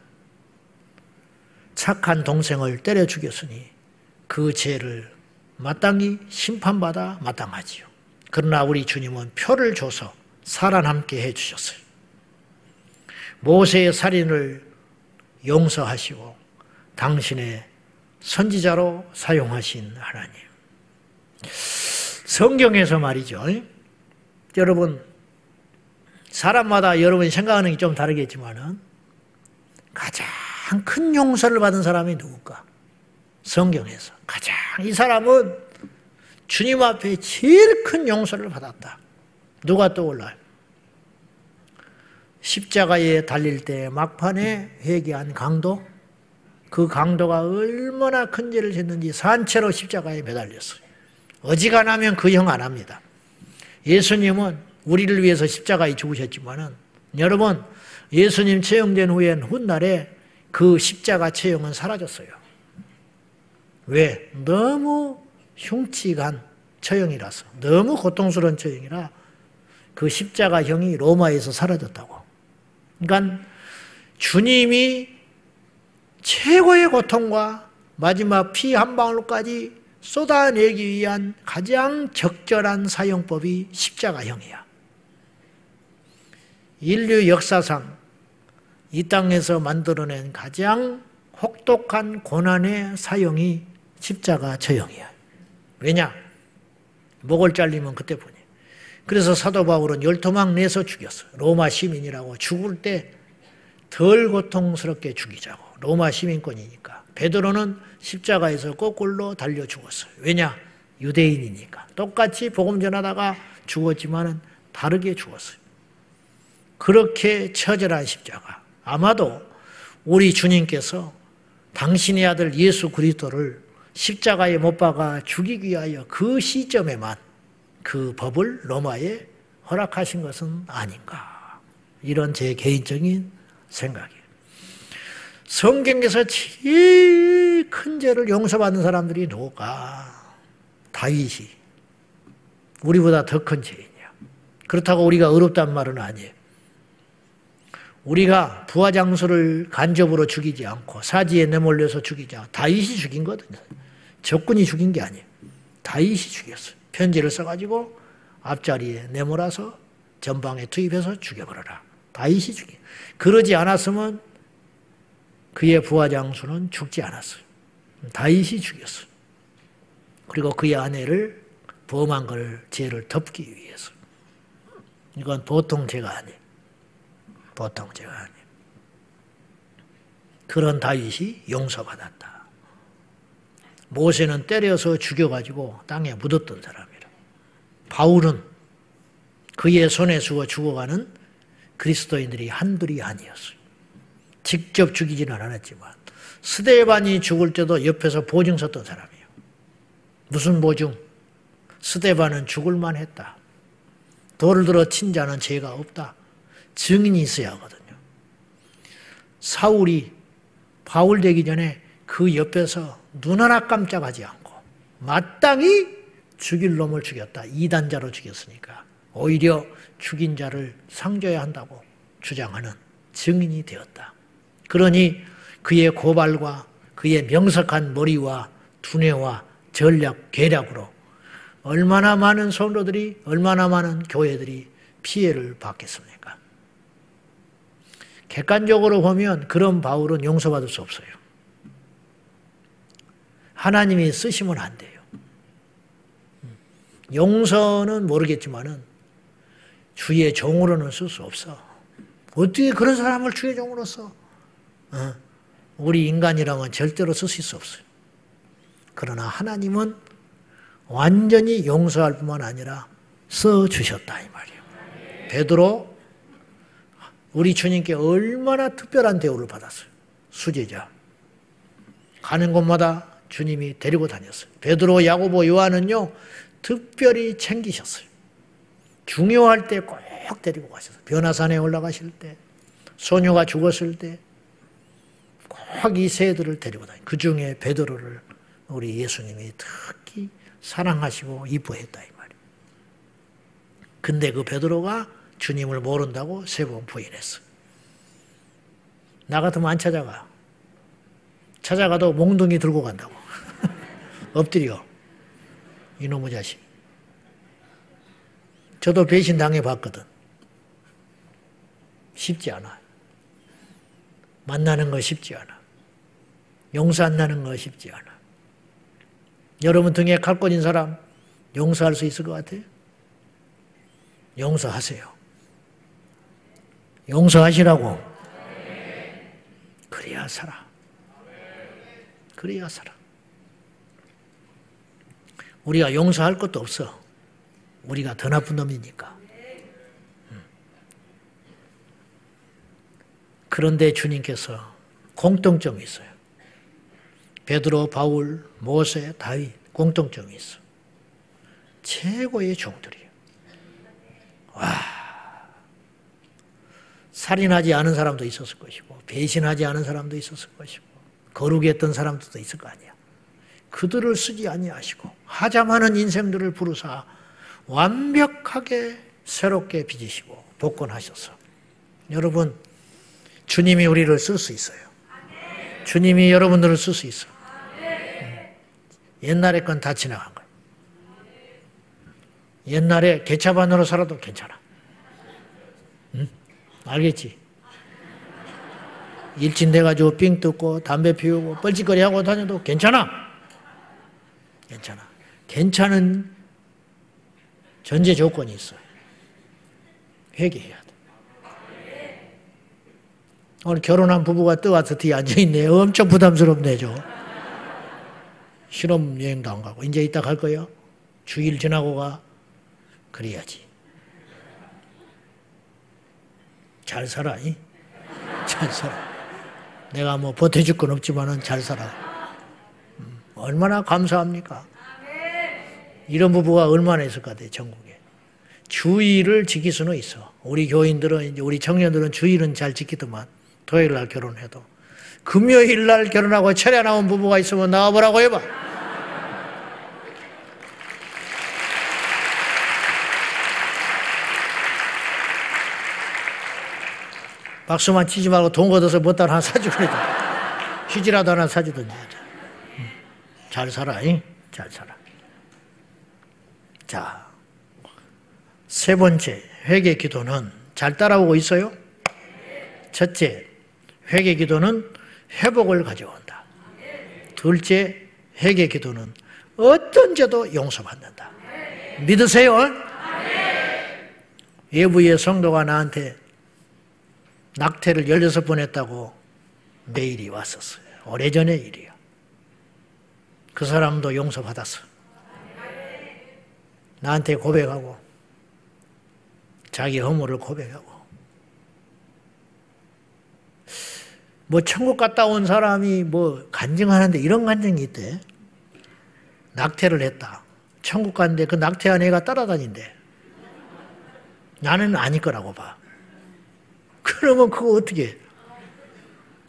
착한 동생을 때려 죽였으니 그 죄를 마땅히 심판받아 마땅하지요. 그러나 우리 주님은 표를 줘서 살아남게 해주셨어요. 모세의 살인을 용서하시고 당신의 선지자로 사용하신 하나님. 성경에서 말이죠. 여러분, 사람마다 여러분이 생각하는 게 좀 다르겠지만은 가장 큰 용서를 받은 사람이 누굴까? 성경에서 가장 이 사람은 주님 앞에 제일 큰 용서를 받았다. 누가 떠올라요? 십자가에 달릴 때 막판에 회개한 강도? 그 강도가 얼마나 큰 죄를 짓는지 산채로 십자가에 매달렸어요. 어지간하면 그 형 안 합니다. 예수님은 우리를 위해서 십자가에 죽으셨지만은 여러분, 예수님 체형된 후엔 훗날에 그 십자가 체형은 사라졌어요. 왜? 너무 흉측한 처형이라서, 너무 고통스러운 처형이라 그 십자가형이 로마에서 사라졌다고. 그러니까 주님이 최고의 고통과 마지막 피 한 방울까지 쏟아내기 위한 가장 적절한 사형법이 십자가형이야. 인류 역사상 이 땅에서 만들어낸 가장 혹독한 고난의 사형이 십자가 처형이야. 왜냐? 목을 잘리면 그때 보니. 그래서 사도 바울은 열토막 내서 죽였어. 로마 시민이라고 죽을 때 덜 고통스럽게 죽이자고. 로마 시민권이니까. 베드로는 십자가에서 거꾸로 달려 죽었어요. 왜냐? 유대인이니까. 똑같이 복음 전하다가 죽었지만은 다르게 죽었어요. 그렇게 처절한 십자가. 아마도 우리 주님께서 당신의 아들 예수 그리스도를 십자가에 못 박아 죽이기 위하여 그 시점에만 그 법을 로마에 허락하신 것은 아닌가. 이런 제 개인적인 생각이에요. 성경에서 제일 큰 죄를 용서받는 사람들이 누굴까? 다윗이 우리보다 더 큰 죄인이야. 그렇다고 우리가 어렵단 말은 아니에요. 우리가 부하장수를 간접으로 죽이지 않고 사지에 내몰려서 죽이지 않고 다윗이 죽인 거거든요. 적군이 죽인 게 아니에요. 다윗이 죽였어요. 편지를 써가지고 앞자리에 내몰아서 전방에 투입해서 죽여버려라. 다윗이 죽인. 그러지 않았으면 그의 부하장수는 죽지 않았어요. 다윗이 죽였어요. 그리고 그의 아내를 범한 걸 죄를 덮기 위해서. 이건 보통 죄가 아니에요. 보통 죄가 아니에요. 그런 다윗이 용서받았다. 모세는 때려서 죽여가지고 땅에 묻었던 사람이라. 바울은 그의 손에 죽어 죽어가는 그리스도인들이 한둘이 아니었어요. 직접 죽이지는 않았지만 스데반이 죽을 때도 옆에서 보증 섰던 사람이에요. 무슨 보증? 스데반은 죽을 만했다. 돌을 들어 친 자는 죄가 없다. 증인이 있어야 하거든요. 사울이 바울 되기 전에 그 옆에서 눈 하나 깜짝하지 않고 마땅히 죽일 놈을 죽였다. 이단자로 죽였으니까 오히려 죽인 자를 상줘야 한다고 주장하는 증인이 되었다. 그러니 그의 고발과 그의 명석한 머리와 두뇌와 전략, 계략으로 얼마나 많은 성도들이, 얼마나 많은 교회들이 피해를 받겠습니까? 객관적으로 보면 그런 바울은 용서받을 수 없어요. 하나님이 쓰시면 안 돼요. 용서는 모르겠지만은 주의 종으로는 쓸 수 없어. 어떻게 그런 사람을 주의 종으로 써? 어, 우리 인간이라면 절대로 쓰실 수 없어요. 그러나 하나님은 완전히 용서할 뿐만 아니라 써주셨다 이 말이에요. 베드로, 우리 주님께 얼마나 특별한 대우를 받았어요. 수제자. 가는 곳마다 주님이 데리고 다녔어요. 베드로, 야고보, 요한은요, 특별히 챙기셨어요. 중요할 때 꼭 데리고 가셨어요. 변화산에 올라가실 때, 소녀가 죽었을 때, 꼭 이 세 애들을 데리고 다녀요. 그 중에 베드로를 우리 예수님이 특히 사랑하시고 이뻐했다, 이 말이에요. 근데 그 베드로가 주님을 모른다고 세 번 부인했어요. 나 같으면 안 찾아가. 찾아가도 몽둥이 들고 간다고. 엎드려. 이놈의 자식. 저도 배신당해봤거든. 쉽지 않아. 만나는 거 쉽지 않아. 용서 안 나는 거 쉽지 않아. 여러분 등에 칼 꽂힌 사람 용서할 수 있을 것 같아요? 용서하세요. 용서하시라고. 그래야 살아. 그래야 살아. 우리가 용서할 것도 없어. 우리가 더 나쁜 놈이니까. 음. 그런데 주님께서 공통점이 있어요. 베드로, 바울, 모세, 다윗 공통점이 있어. 최고의 종들이에요. 와, 살인하지 않은 사람도 있었을 것이고, 배신하지 않은 사람도 있었을 것이고, 거룩했던 사람들도 있을 거 아니야. 그들을 쓰지 아니하시고 하자마는 인생들을 부르사 완벽하게 새롭게 빚으시고 복권하셔서, 여러분 주님이 우리를 쓸 수 있어요. 주님이 여러분들을 쓸 수 있어요. 옛날에 건 다 지나간 거예요. 옛날에 개차반으로 살아도 괜찮아. 응? 알겠지? 일진돼가지고 삥 뜯고 담배 피우고 뻘짓거리하고 다녀도 괜찮아. 괜찮아. 괜찮은 전제 조건이 있어요. 회개해야 돼. 오늘 결혼한 부부가 떠와서 뒤에 앉아있네. 엄청 부담스럽네, 저. 실험여행도 안 가고. 이제 이따 갈 거예요? 주일 지나고 가? 그래야지. 잘 살아, 이? 잘 살아. 내가 뭐 보태줄 건 없지만은 잘 살아. 음, 얼마나 감사합니까? 이런 부부가 얼마나 있을 것 같아요, 전국에. 주의를 지킬 수는 있어. 우리 교인들은, 이제 우리 청년들은 주의는 잘 지키더만, 토요일 날 결혼해도. 금요일 날 결혼하고 철야 나온 부부가 있으면 나와보라고 해봐. 박수만 치지 말고 돈 걷어서 뭣다 하나 사주거든. 휴지라도 하나 사주든지. 잘 살아, 잉? 잘 살아. 자, 세 번째, 회개 기도는 잘 따라오고 있어요? 첫째, 회개 기도는 회복을 가져온다. 둘째, 회개 기도는 어떤 죄도 용서받는다. 믿으세요? 예부의 성도가 나한테 낙태를 열여섯 번 했다고 메일이 왔었어요. 오래전의 일이야. 그 사람도 용서받았어. 나한테 고백하고 자기 허물을 고백하고. 뭐 천국 갔다 온 사람이 뭐 간증하는데 이런 간증이 있대. 낙태를 했다. 천국 갔는데 그 낙태한 애가 따라다닌대. 나는 아닐 거라고 봐. 그러면 그거 어떻게 해?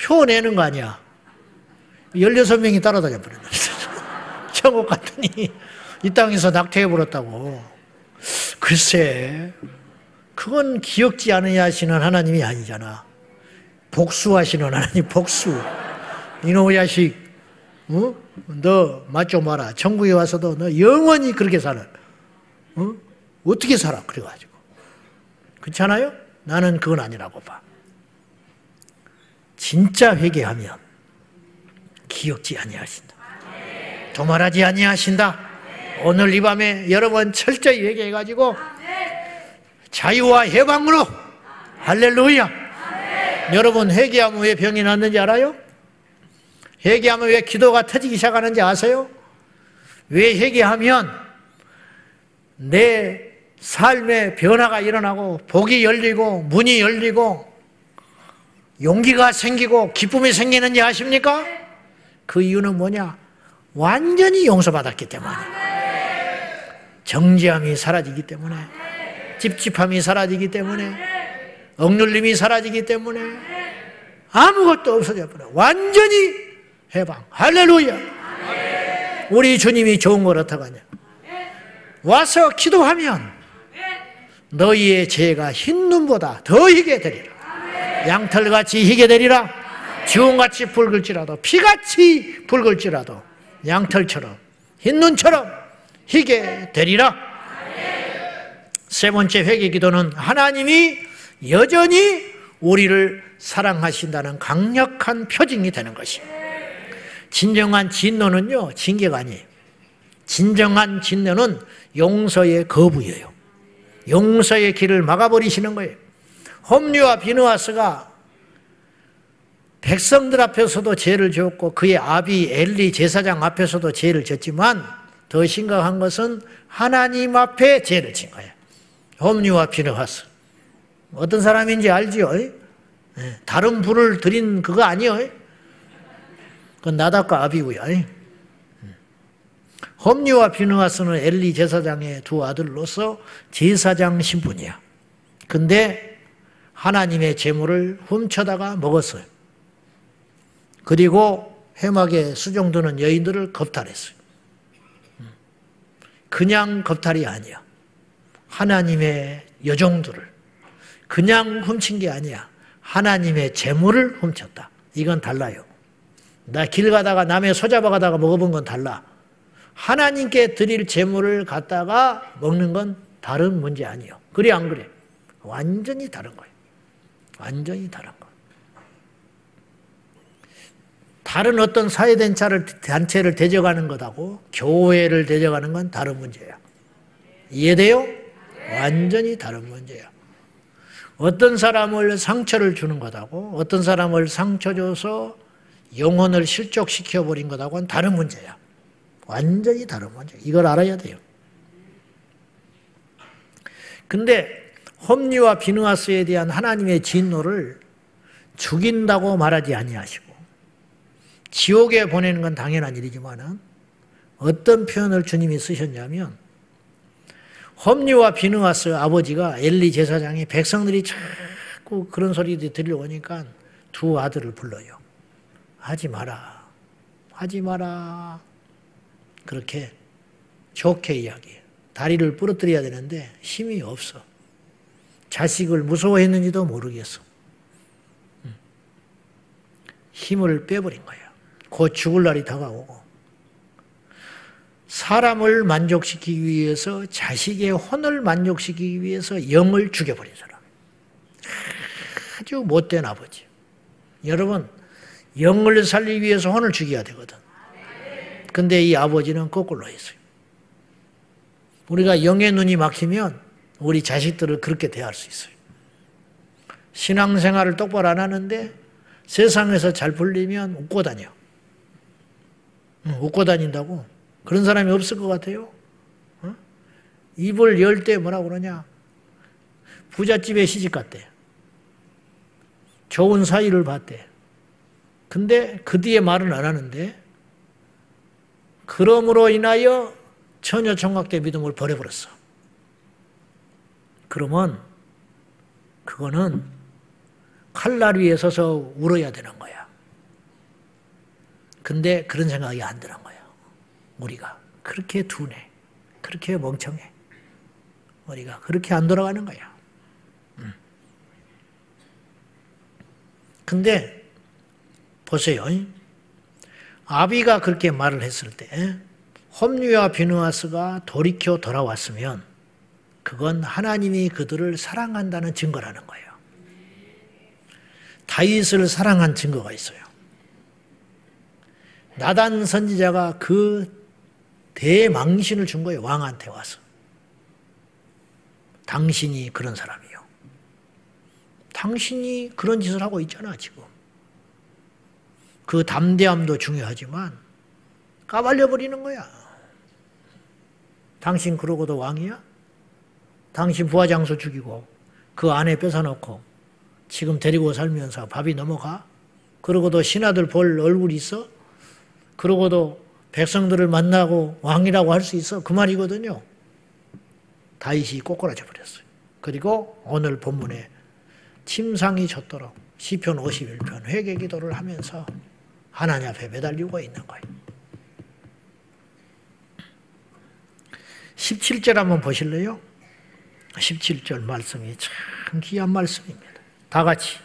표 내는 거 아니야. 열여섯 명이 따라다녀 버렸다. 천국 갔더니 이 땅에서 낙태해버렸다고. 글쎄, 그건 기억지 않으냐 하시는 하나님이 아니잖아. 복수하시는 하나님, 복수. 이놈의 자식, 어? 너 맛 좀 봐라. 천국에 와서도 너 영원히 그렇게 살아. 어? 어떻게 살아? 그래가지고. 그렇지 않아요? 나는 그건 아니라고 봐. 진짜 회개하면 기억지 아니하신다. 도말하지 아니하신다. 오늘 이 밤에 여러분 철저히 회개해가지고 자유와 해방으로, 할렐루야. 여러분 회개하면 왜 병이 났는지 알아요? 회개하면 왜 기도가 터지기 시작하는지 아세요? 왜 회개하면 내 삶의 변화가 일어나고 복이 열리고 문이 열리고 용기가 생기고 기쁨이 생기는지 아십니까? 그 이유는 뭐냐? 완전히 용서받았기 때문에, 정죄함이 사라지기 때문에, 찝찝함이 사라지기 때문에, 억눌림이 사라지기 때문에 아무것도 없어져 버려. 완전히 해방. 할렐루야. 우리 주님이 좋은 걸 어떻게 하냐? 와서 기도하면 너희의 죄가 흰 눈보다 더 희게 되리라. 양털같이 희게 되리라. 지온같이 붉을지라도, 피같이 붉을지라도 양털처럼, 흰 눈처럼 희게 되리라. 세 번째 회개 기도는 하나님이 여전히 우리를 사랑하신다는 강력한 표징이 되는 것입니다. 진정한 진노는요, 징계가 아니에요. 진정한 진노는 용서의 거부예요. 용서의 길을 막아버리시는 거예요. 홈리와 비누아스가 백성들 앞에서도 죄를 지었고 그의 아비 엘리 제사장 앞에서도 죄를 지었지만 더 심각한 것은 하나님 앞에 죄를 지은 거예요. 홈리와 비누아스 어떤 사람인지 알지요? 다른 불을 드린 그거 아니요. 그건 나답과 아비고요. 홈리와 비누아스는 엘리 제사장의 두 아들로서 제사장 신분이야. 근데 하나님의 재물을 훔쳐다가 먹었어요. 그리고 회막에 수종드는 여인들을 겁탈했어요. 그냥 겁탈이 아니야. 하나님의 여종들을 그냥 훔친 게 아니야. 하나님의 재물을 훔쳤다. 이건 달라요. 나 길 가다가 남의 소 잡아가다가 먹어본 건 달라. 하나님께 드릴 재물을 갖다가 먹는 건 다른 문제 아니에요. 그래 안 그래? 완전히 다른 거예요. 완전히 다른 거. 다른 어떤 사회단체를 단체를 대적하는 것하고 교회를 대적하는 건 다른 문제예요. 이해돼요? 완전히 다른 문제예요. 어떤 사람을 상처를 주는 것하고 어떤 사람을 상처 줘서 영혼을 실족시켜버린 것하고는 다른 문제야. 완전히 다른 문제. 이걸 알아야 돼요. 근데 홈리와 비누아스에 대한 하나님의 진노를 죽인다고 말하지 아니하시고 지옥에 보내는 건 당연한 일이지만 어떤 표현을 주님이 쓰셨냐면 홈리와 비누아스 아버지가 엘리 제사장이 백성들이 자꾸 그런 소리들이 들려오니까 두 아들을 불러요. 하지 마라. 하지 마라. 그렇게 좋게 이야기해요. 다리를 부러뜨려야 되는데 힘이 없어. 자식을 무서워했는지도 모르겠어. 힘을 빼버린 거야. 곧 죽을 날이 다가오고. 사람을 만족시키기 위해서, 자식의 혼을 만족시키기 위해서 영을 죽여버린 사람. 아주 못된 아버지. 여러분, 영을 살리기 위해서 혼을 죽여야 되거든. 근데 이 아버지는 거꾸로 했어요. 우리가 영의 눈이 막히면 우리 자식들을 그렇게 대할 수 있어요. 신앙생활을 똑바로 안 하는데 세상에서 잘 풀리면 웃고 다녀. 응, 웃고 다닌다고? 그런 사람이 없을 것 같아요. 어? 입을 열 때 뭐라고 그러냐? 부잣집에 시집갔대. 좋은 사위를 봤대. 근데 그 뒤에 말은 안 하는데 그러므로 인하여 처녀 총각대 믿음을 버려버렸어. 그러면 그거는 칼날 위에 서서 울어야 되는 거야. 근데 그런 생각이 안 드는 거야. 우리가 그렇게 둔해. 그렇게 멍청해. 우리가 그렇게 안 돌아가는 거야. 음. 근데 보세요. 아비가 그렇게 말을 했을 때 홈리와 비누아스가 돌이켜 돌아왔으면 그건 하나님이 그들을 사랑한다는 증거라는 거예요. 다윗을 사랑한 증거가 있어요. 나단 선지자가 그 대망신을 준 거예요. 왕한테 와서. 당신이 그런 사람이요. 당신이 그런 짓을 하고 있잖아 지금. 그 담대함도 중요하지만 까발려버리는 거야. 당신 그러고도 왕이야? 당시 부하장수 죽이고 그 아내 뺏어놓고 지금 데리고 살면서 밥이 넘어가? 그러고도 신하들 볼 얼굴 있어? 그러고도 백성들을 만나고 왕이라고 할 수 있어? 그 말이거든요. 다윗이 꼬꾸라져 버렸어요. 그리고 오늘 본문에 침상이 젖도록 시편 오십일 편 회개 기도를 하면서 하나님 앞에 매달리고 있는 거예요. 십칠 절 한번 보실래요? 십칠 절 말씀이 참 귀한 말씀입니다. 다 같이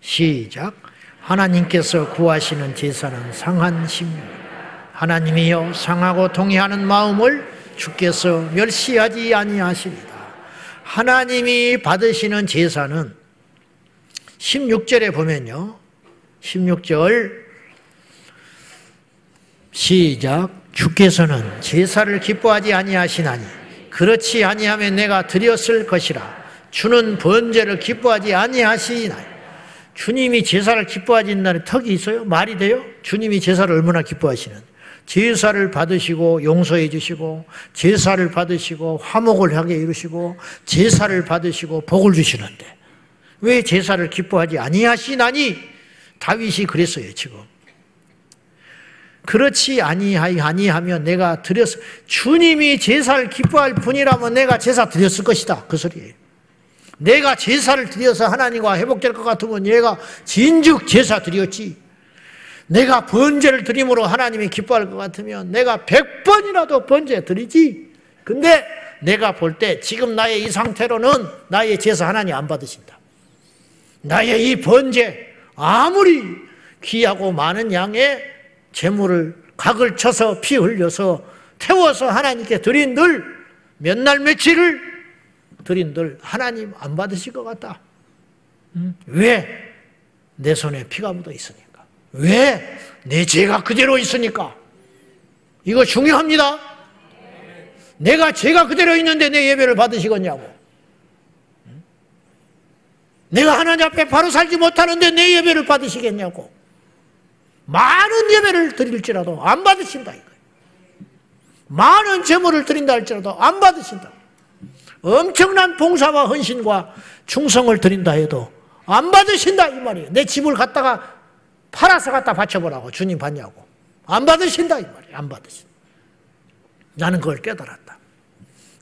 시작. 하나님께서 구하시는 제사는 상한 심령, 하나님이여 상하고 동의하는 마음을 주께서 멸시하지 아니하시리다. 하나님이 받으시는 제사는 십육 절에 보면요, 십육 절 시작. 주께서는 제사를 기뻐하지 아니하시나니 그렇지 아니하면 내가 드렸을 것이라. 주는 번제를 기뻐하지 아니하시나니. 주님이 제사를 기뻐하지 않는다는 턱이 있어요? 말이 돼요? 주님이 제사를 얼마나 기뻐하시는, 제사를 받으시고 용서해 주시고, 제사를 받으시고 화목을 하게 이루시고, 제사를 받으시고 복을 주시는데 왜 제사를 기뻐하지 아니하시나니? 다윗이 그랬어요 지금. 그렇지 아니하면 내가 드렸을, 주님이 제사를 기뻐할 분이라면 내가 제사 드렸을 것이다, 그 소리예요. 내가 제사를 드려서 하나님과 회복될 것 같으면 얘가 진즉 제사 드렸지. 내가 번제를 드림으로 하나님이 기뻐할 것 같으면 내가 백 번이라도 번제 드리지. 근데 내가 볼 때 지금 나의 이 상태로는 나의 제사 하나님 안 받으신다. 나의 이 번제, 아무리 귀하고 많은 양의 재물을 각을 쳐서 피 흘려서 태워서 하나님께 드린들, 몇 날 며칠을 드린들 하나님 안 받으실 것 같다. 응? 왜? 내 손에 피가 묻어 있으니까. 왜? 내 죄가 그대로 있으니까. 이거 중요합니다. 내가 죄가 그대로 있는데 내 예배를 받으시겠냐고. 응? 내가 하나님 앞에 바로 살지 못하는데 내 예배를 받으시겠냐고. 많은 예배를 드릴지라도 안 받으신다 이거예요. 많은 재물을 드린다 할지라도 안 받으신다. 엄청난 봉사와 헌신과 충성을 드린다 해도 안 받으신다 이 말이에요. 내 집을 갖다가 팔아서 갖다 바쳐보라고, 주님 받냐고. 안 받으신다 이 말이에요. 안 받으신다. 나는 그걸 깨달았다.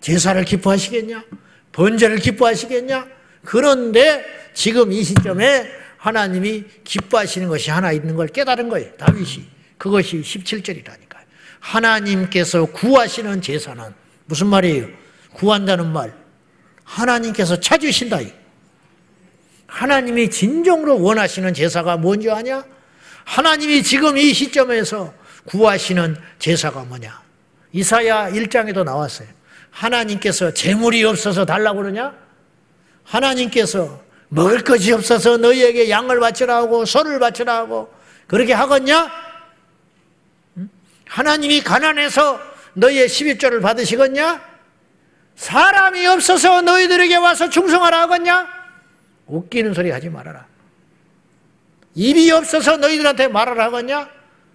제사를 기뻐하시겠냐? 번제를 기뻐하시겠냐? 그런데 지금 이 시점에 하나님이 기뻐하시는 것이 하나 있는 걸 깨달은 거예요 다윗이. 그것이 십칠 절이라니까요. 하나님께서 구하시는 제사는, 무슨 말이에요? 구한다는 말, 하나님께서 찾으신다. 하나님이 진정으로 원하시는 제사가 뭔지 아냐? 하나님이 지금 이 시점에서 구하시는 제사가 뭐냐? 이사야 일 장에도 나왔어요. 하나님께서 재물이 없어서 달라고 그러냐? 하나님께서 먹을 것이 없어서 너희에게 양을 바치라고 소를 바치라고 그렇게 하겠냐? 하나님이 가난해서 너희의 십일조를 받으시겠냐? 사람이 없어서 너희들에게 와서 충성하라 하겠냐? 웃기는 소리 하지 말아라. 입이 없어서 너희들한테 말하라 하겠냐?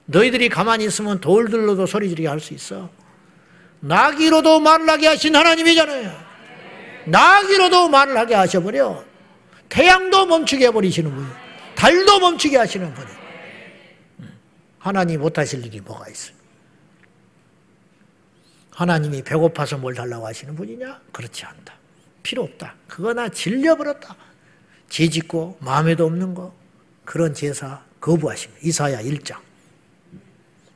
너희들이 가만히 있으면 돌들로도 소리 지르게 할 수 있어. 나귀로도 말을 하게 하신 하나님이잖아요. 나귀로도 말을 하게 하셔버려. 태양도 멈추게 해버리시는 분이에요. 달도 멈추게 하시는 분이에요. 하나님 못하실 일이 뭐가 있어요? 하나님이 배고파서 뭘 달라고 하시는 분이냐? 그렇지 않다. 필요 없다. 그거 나 질려버렸다. 죄 짓고 마음에도 없는 거, 그런 제사 거부하십니다. 이사야 일 장.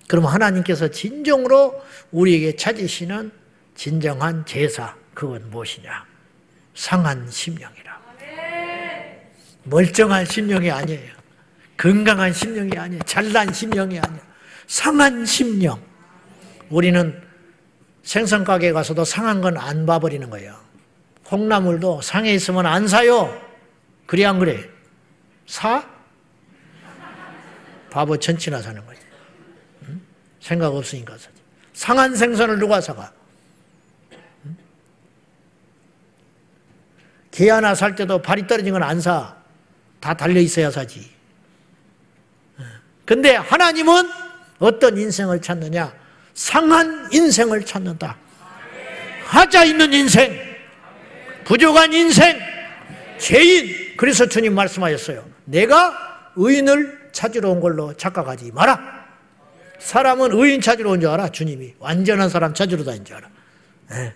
그럼 하나님께서 진정으로 우리에게 찾으시는 진정한 제사, 그건 무엇이냐? 상한 심령이라. 멀쩡한 심령이 아니에요. 건강한 심령이 아니에요. 잘난 심령이 아니에요. 상한 심령. 우리는 생선가게 가서도 상한 건 안 봐버리는 거예요. 콩나물도 상해 있으면 안 사요. 그래 안 그래? 사? 바보 천치나 사는 거지. 응? 생각 없으니까 사지. 상한 생선을 누가 사가? 응? 게 하나 살 때도 발이 떨어진 건 안 사. 다 달려 있어야 사지. 응. 근데 하나님은 어떤 인생을 찾느냐? 상한 인생을 찾는다. 하자 있는 인생, 부족한 인생, 죄인. 그래서 주님 말씀하셨어요. 내가 의인을 찾으러 온 걸로 착각하지 마라. 사람은 의인 찾으러 온 줄 알아. 주님이 완전한 사람 찾으러 다닌 줄 알아. 네.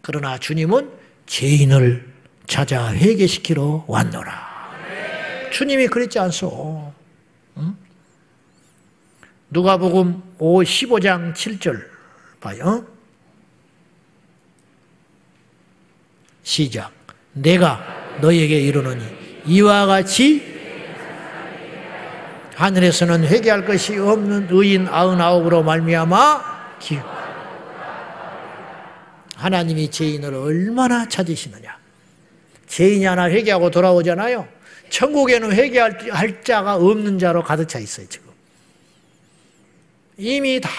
그러나 주님은 죄인을 찾아 회개시키러 왔노라. 네. 주님이 그랬지 않소. 응? 누가복음 십오 장 칠 절 봐요. 시작. 내가 너에게 이르노니 이와 같이 하늘에서는 회개할 것이 없는 의인 아흔아홉으로 말미암아 하나님이 죄인을 얼마나 찾으시느냐. 죄인이 하나 회개하고 돌아오잖아요. 천국에는 회개할 자가 없는 자로 가득 차 있어요. 지금 이미 다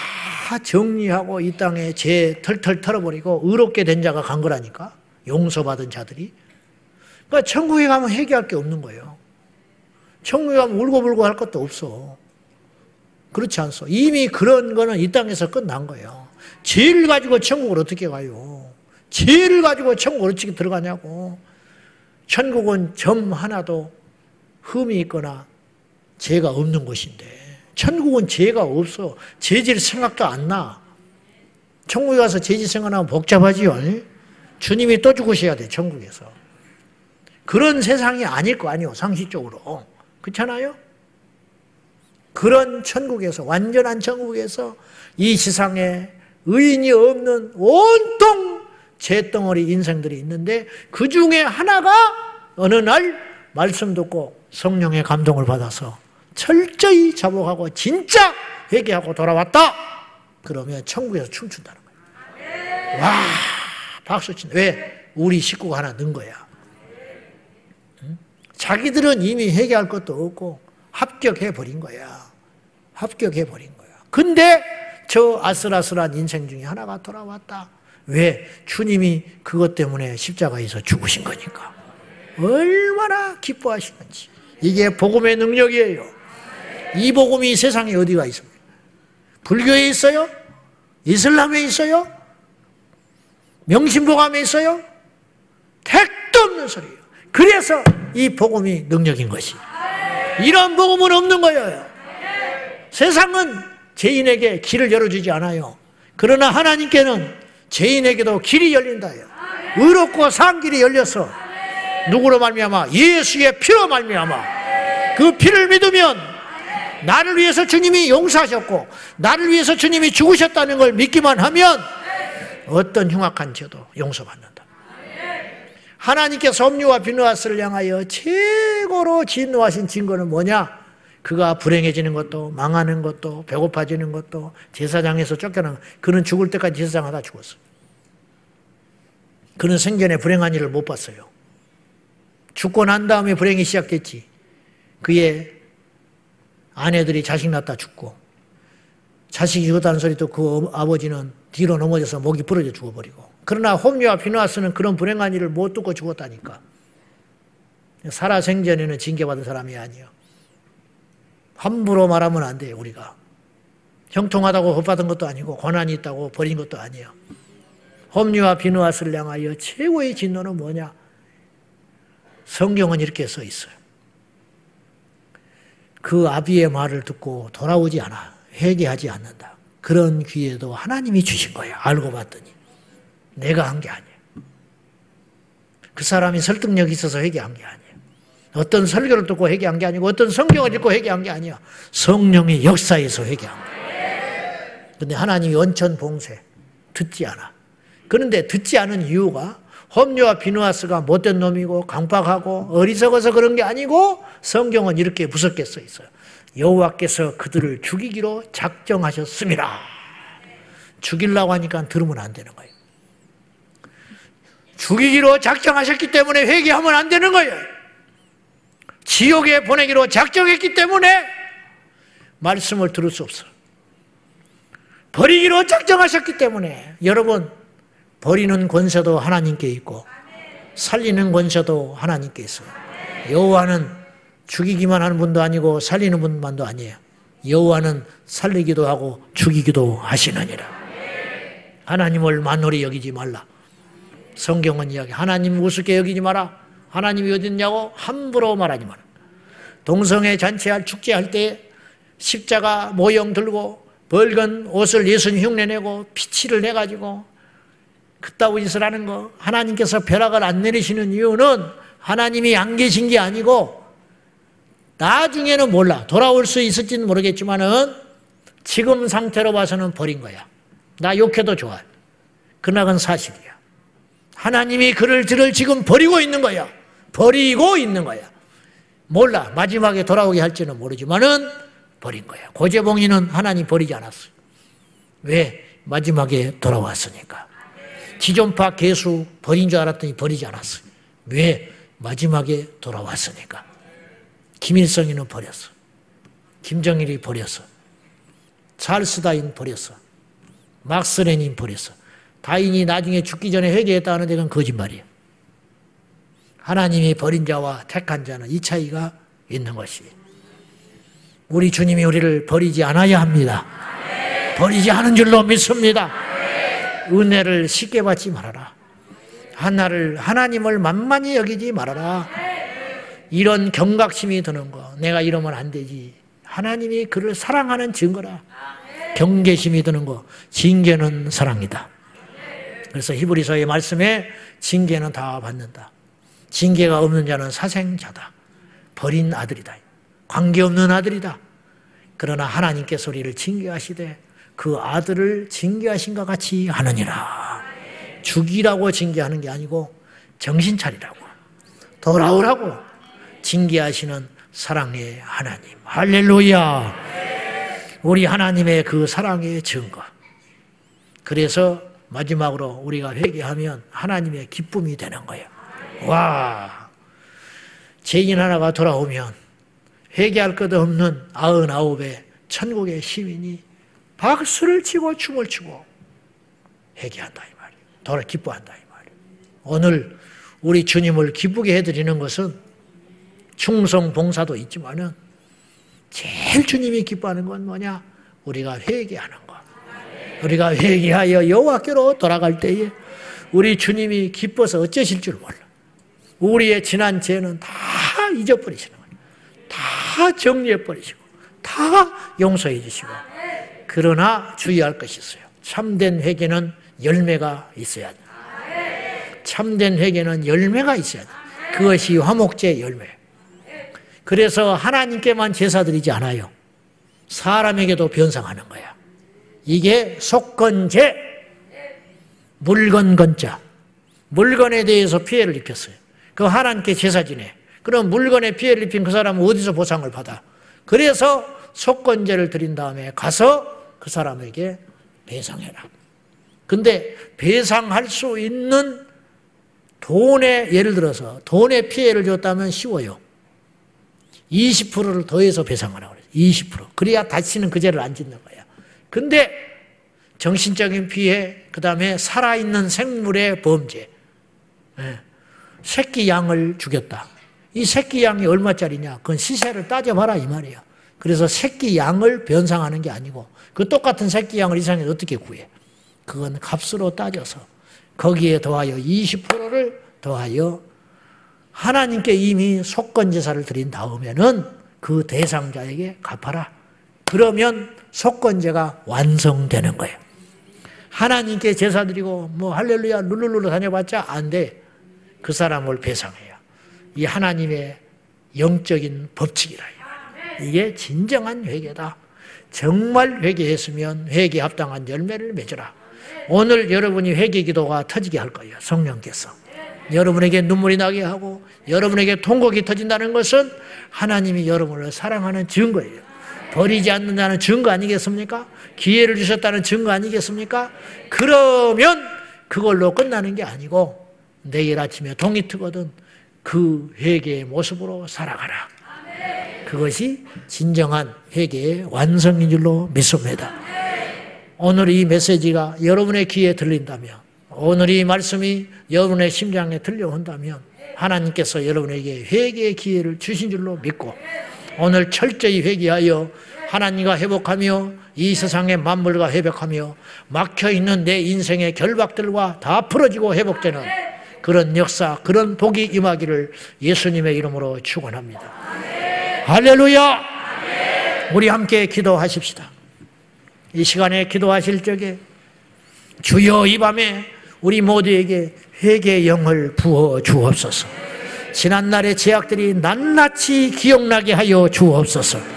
정리하고 이 땅에 죄 털털 털어버리고 의롭게 된 자가 간 거라니까. 용서받은 자들이. 그러니까 천국에 가면 회개할 게 없는 거예요. 천국에 가면 울고불고 할 것도 없어. 그렇지 않소. 이미 그런 거는 이 땅에서 끝난 거예요. 죄를 가지고 천국을 어떻게 가요? 죄를 가지고 천국을 어떻게 들어가냐고. 천국은 점 하나도 흠이 있거나 죄가 없는 곳인데 천국은 죄가 없어. 죄질 생각도 안 나. 천국에 가서 죄질 생각나면 복잡하지요. 주님이 또 죽으셔야 돼. 천국에서. 그런 세상이 아닐 거 아니에요. 상식적으로. 그렇잖아요? 그런 천국에서, 완전한 천국에서 이 세상에 의인이 없는 온통 죄덩어리 인생들이 있는데 그 중에 하나가 어느 날 말씀 듣고 성령의 감동을 받아서 철저히 자복하고 진짜 회개하고 돌아왔다. 그러면 천국에서 춤춘다는 거예요. 와, 박수친다. 왜? 우리 식구가 하나 는 거야. 응? 자기들은 이미 회개할 것도 없고 합격해버린 거야. 합격해버린 거야. 근데 저 아슬아슬한 인생 중에 하나가 돌아왔다. 왜? 주님이 그것 때문에 십자가에서 죽으신 거니까. 얼마나 기뻐하시는지. 이게 복음의 능력이에요. 이 복음이 세상에 어디가 있습니까? 불교에 있어요? 이슬람에 있어요? 명심보감에 있어요? 택도 없는 소리예요. 그래서 이 복음이 능력인 것이. 이런 복음은 없는 거예요. 세상은 죄인에게 길을 열어주지 않아요. 그러나 하나님께는 죄인에게도 길이 열린다. 의롭고 산 길이 열려서 누구로 말미암아? 예수의 피로 말미암아. 그 피를 믿으면 나를 위해서 주님이 용서하셨고 나를 위해서 주님이 죽으셨다는 걸 믿기만 하면 어떤 흉악한 죄도 용서받는다. 하나님께서 섭리와 비누아스를 향하여 최고로 진노하신 증거는 뭐냐? 그가 불행해지는 것도 망하는 것도 배고파지는 것도 제사장에서 쫓겨나는, 그는 죽을 때까지 제사장하다 죽었어요. 그는 생전에 불행한 일을 못 봤어요. 죽고 난 다음에 불행이 시작됐지. 그의 아내들이 자식 낳다 죽고 자식이 죽었다는 소리 듣고 그 아버지는 뒤로 넘어져서 목이 부러져 죽어버리고. 그러나 홈리와 비누아스는 그런 불행한 일을 못 듣고 죽었다니까. 살아 생전에는 징계받은 사람이 아니에요. 함부로 말하면 안 돼요. 우리가 형통하다고 법받은 것도 아니고 권한이 있다고 버린 것도 아니에요. 홈리와 비누아스를 향하여 최고의 진노는 뭐냐? 성경은 이렇게 써 있어요. 그 아비의 말을 듣고 돌아오지 않아. 회개하지 않는다. 그런 기회도 하나님이 주신 거예요. 알고 봤더니 내가 한 게 아니에요. 그 사람이 설득력이 있어서 회개한 게 아니에요. 어떤 설교를 듣고 회개한 게 아니고 어떤 성경을 읽고 회개한 게 아니야. 성령의 역사에서 회개한 거야. 그런데 하나님이 원천 봉쇄, 듣지 않아. 그런데 듣지 않은 이유가 험료와 비누아스가 못된 놈이고 강박하고 어리석어서 그런 게 아니고 성경은 이렇게 무섭게 써 있어요. 여호와께서 그들을 죽이기로 작정하셨습니다. 죽이려고 하니까 들으면 안 되는 거예요. 죽이기로 작정하셨기 때문에 회개하면 안 되는 거예요. 지옥에 보내기로 작정했기 때문에 말씀을 들을 수 없어. 버리기로 작정하셨기 때문에. 여러분, 버리는 권세도 하나님께 있고 살리는 권세도 하나님께 있어요. 여호와는 죽이기만 하는 분도 아니고 살리는 분만도 아니에요. 여호와는 살리기도 하고 죽이기도 하시느니라. 하나님을 만홀히 여기지 말라. 성경은 이야기, 하나님 우습게 여기지 마라. 하나님이 어디 있냐고 함부로 말하지 마라. 동성애 잔치할 축제할 때 십자가 모형 들고 벌건 옷을 예수님 흉내내고 피치를 내가지고 그따위 짓을 하는 거, 하나님께서 벼락을 안 내리시는 이유는 하나님이 안 계신 게 아니고, 나중에는 몰라, 돌아올 수 있을지는 모르겠지만은 지금 상태로 봐서는 버린 거야. 나 욕해도 좋아. 그나 그건 사실이야. 하나님이 그를 들을 지금 버리고 있는 거야. 버리고 있는 거야. 몰라, 마지막에 돌아오게 할지는 모르지만은 버린 거야. 고재봉이는 하나님 버리지 않았어요. 왜? 마지막에 돌아왔으니까. 지존파 개수 버린 줄 알았더니 버리지 않았어요. 왜? 마지막에 돌아왔으니까. 김일성이는 버렸어. 김정일이 버렸어. 찰스 다윈 버렸어. 막스 레닌 버렸어. 다윈이 나중에 죽기 전에 회개했다 하는데 그건 거짓말이에요. 하나님이 버린 자와 택한 자는 이 차이가 있는 것이. 우리 주님이 우리를 버리지 않아야 합니다. 버리지 않은 줄로 믿습니다. 은혜를 쉽게 받지 말아라. 하나를, 하나님을 만만히 여기지 말아라. 이런 경각심이 드는 거, 내가 이러면 안 되지. 하나님이 그를 사랑하는 증거라. 경계심이 드는 거, 징계는 사랑이다. 그래서 히브리서의 말씀에 징계는 다 받는다. 징계가 없는 자는 사생자다. 버린 아들이다. 관계없는 아들이다. 그러나 하나님께서 우리를 징계하시되 그 아들을 징계하신 것 같이 하느니라. 죽이라고 징계하는 게 아니고 정신 차리라고, 돌아오라고 징계하시는 사랑의 하나님. 할렐루야. 우리 하나님의 그 사랑의 증거. 그래서 마지막으로 우리가 회개하면 하나님의 기쁨이 되는 거예요. 와, 죄인 하나가 돌아오면 회개할 것 없는 아흔아홉의 천국의 시민이 박수를 치고 춤을 추고 회개한다 이 말이에요. 돌아 기뻐한다 이 말이에요. 오늘 우리 주님을 기쁘게 해드리는 것은 충성 봉사도 있지만은 제일 주님이 기뻐하는 건 뭐냐? 우리가 회개하는 것. 우리가 회개하여 여호와께로 돌아갈 때에 우리 주님이 기뻐서 어쩌실 줄 몰라. 우리의 지난 죄는 다 잊어버리시는 거예요. 다 정리해버리시고 다 용서해 주시고. 그러나 주의할 것이 있어요. 참된 회개는 열매가 있어야 돼. 참된 회개는 열매가 있어야 돼. 그것이 화목제의 열매. 그래서 하나님께만 제사드리지 않아요. 사람에게도 변상하는 거야. 이게 속건제, 물건건자. 물건에 대해서 피해를 입혔어요. 그 하나님께 제사 지내. 그럼 물건에 피해를 입힌 그 사람은 어디서 보상을 받아? 그래서 속건제를 드린 다음에 가서 그 사람에게 배상해라. 근데 배상할 수 있는 돈에, 예를 들어서 돈에 피해를 줬다면 쉬워요. 이십 퍼센트를 더해서 배상하라고 그래요. 이십 퍼센트. 그래야 다시는 그 죄를 안 짓는 거야. 근데 정신적인 피해, 그 다음에 살아있는 생물의 범죄. 예. 새끼 양을 죽였다. 이 새끼 양이 얼마짜리냐? 그건 시세를 따져봐라 이 말이에요. 그래서 새끼 양을 변상하는 게 아니고 그 똑같은 새끼 양을 이 세상에서 어떻게 구해? 그건 값으로 따져서 거기에 더하여 이십 퍼센트를 더하여 하나님께 이미 속건제사를 드린 다음에는 그 대상자에게 갚아라. 그러면 속건제가 완성되는 거예요. 하나님께 제사 드리고 뭐 할렐루야 룰루루루 다녀봤자 안 돼. 그 사람을 배상해요. 이 하나님의 영적인 법칙이라. 이게 진정한 회개다. 정말 회개했으면 회개에 합당한 열매를 맺으라. 오늘 여러분이 회개 기도가 터지게 할 거예요. 성령께서. 여러분에게 눈물이 나게 하고 여러분에게 통곡이 터진다는 것은 하나님이 여러분을 사랑하는 증거예요. 버리지 않는다는 증거 아니겠습니까? 기회를 주셨다는 증거 아니겠습니까? 그러면 그걸로 끝나는 게 아니고 내일 아침에 동이 트거든 그 회개의 모습으로 살아가라. 그것이 진정한 회개의 완성인 줄로 믿습니다. 오늘 이 메시지가 여러분의 귀에 들린다면, 오늘 이 말씀이 여러분의 심장에 들려온다면 하나님께서 여러분에게 회개의 기회를 주신 줄로 믿고 오늘 철저히 회개하여 하나님과 회복하며 이 세상의 만물과 회복하며 막혀있는 내 인생의 결박들과 다 풀어지고 회복되는 그런 역사, 그런 복이 임하기를 예수님의 이름으로 축원합니다. 할렐루야! 우리 함께 기도하십시다. 이 시간에 기도하실 적에 주여 이 밤에 우리 모두에게 회개의 영을 부어 주옵소서. 지난날의 제약들이 낱낱이 기억나게 하여 주옵소서.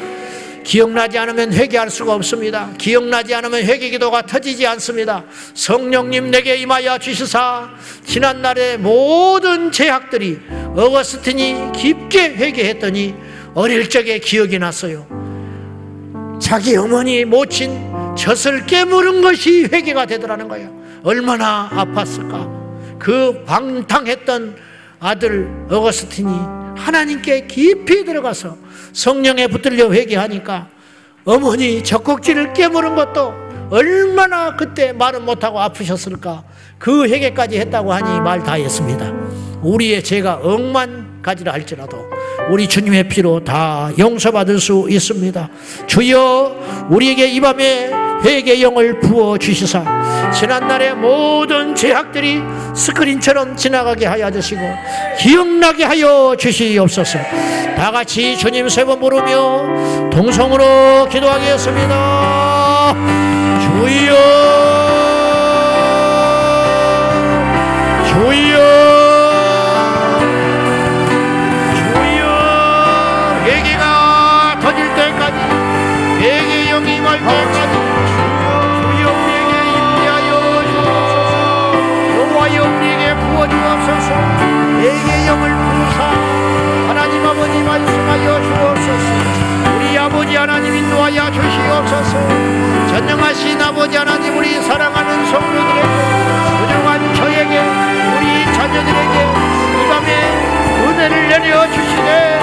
기억나지 않으면 회개할 수가 없습니다. 기억나지 않으면 회개 기도가 터지지 않습니다. 성령님 내게 임하여 주시사 지난날의 모든 제약들이 어거스틴이 깊게 회개했더니 어릴 적에 기억이 났어요. 자기 어머니 모친 젖을 깨물은 것이 회개가 되더라는 거예요. 얼마나 아팠을까. 그 방탕했던 아들 어거스틴이 하나님께 깊이 들어가서 성령에 붙들려 회개하니까 어머니 젖꼭지를 깨물은 것도 얼마나 그때 말은 못하고 아프셨을까. 그 회개까지 했다고 하니 말 다 했습니다. 우리의 죄가 억만 가지라 할지라도 우리 주님의 피로 다 용서받을 수 있습니다. 주여 우리에게 이 밤에 회개의 영을 부어주시사 지난날의 모든 죄악들이 스크린처럼 지나가게 하여 주시고 기억나게 하여 주시옵소서. 다같이 주님 세 번 부르며 동성으로 기도하겠습니다. 주여 주여 내게 영을 부사 하나님 아버지 말씀하여 주옵소서. 우리 아버지 하나님 인도하여 주시옵소서. 전능하신 아버지 하나님 우리 사랑하는 성도들에게 소중한 저에게 우리 자녀들에게 이 밤에 은혜를 내려주시되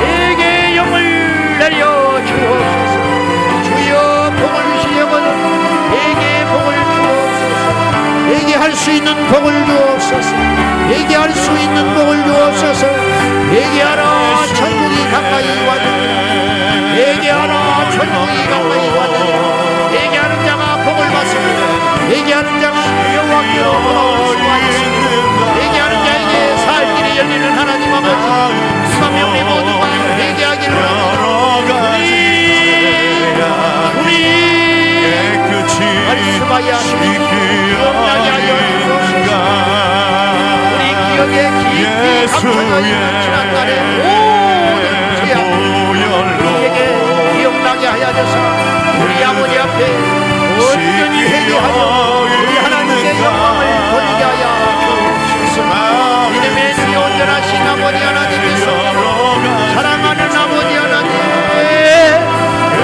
내게 영을 내려주옵소서. 주여 복을 주시옵소서. 내게 복을 주옵소서. 내게 할 수 있는 복을 주옵소서. 내게 할 수 있는 복을 주옵소서. 내게 하라 천국이 가까이 왔느니라. 내게 하라 천국이 가까이 왔느니라. 내게 하는 자가 복을 받습니다. 내게 하는 자가 여호와께로 돌아올 수가 있습니다. 내게 하는 자에게 살 길이 열리는 하나님 아버지 주님의 우리 모두가 내게 하기를 원합니다. 우리 우리 말씀하여 주시옵소서. 예수의 지난날의 모든 죄악 우리에게 기억나게 하여져서 우리 아버지 앞에 온전히 회개하고 우리 하나님의 영광을 돌리게 하여 주옵소서. 믿음의 주 온전하신 아버지 하나님께서 사랑하는 아버지 하나님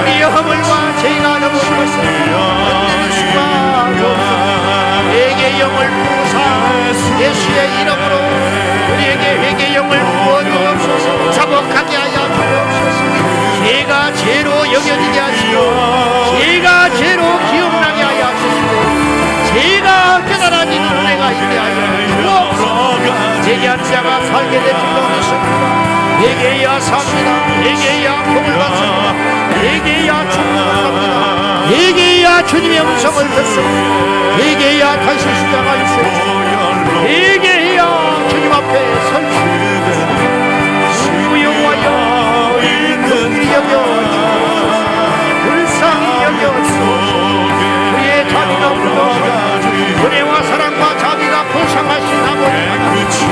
우리의 허물과 죄가 넘은 것을 얻는 수가 없소서. 내게 영을 부사 예수의 이름으로 우리에게 회개의 영을 부어주옵소서. 자복하게 하여 주옵소서. 죄가 죄로 여겨지게 하시고 죄가 죄로 기억나게 하여 주시고 죄가 깨달아진 은혜가 있게 하여 주옵소서. 죄한 자가 살게 되지 못했습니다. 내게야 삽니다. 내게야 복을 받습니다. 내게야 축복을 받습니다. 내게야 주님의 음성을 듣습니다. 내게야 다시 시작가 있습니다. 내게야 주님 앞에 설수 주 영화여 우리 극히 여겨주옵소서. 불쌍히 여겨주옵소서. 우리의 자비가 부족하옵소서. 은혜와 사랑과 자비가 부상하신 아버지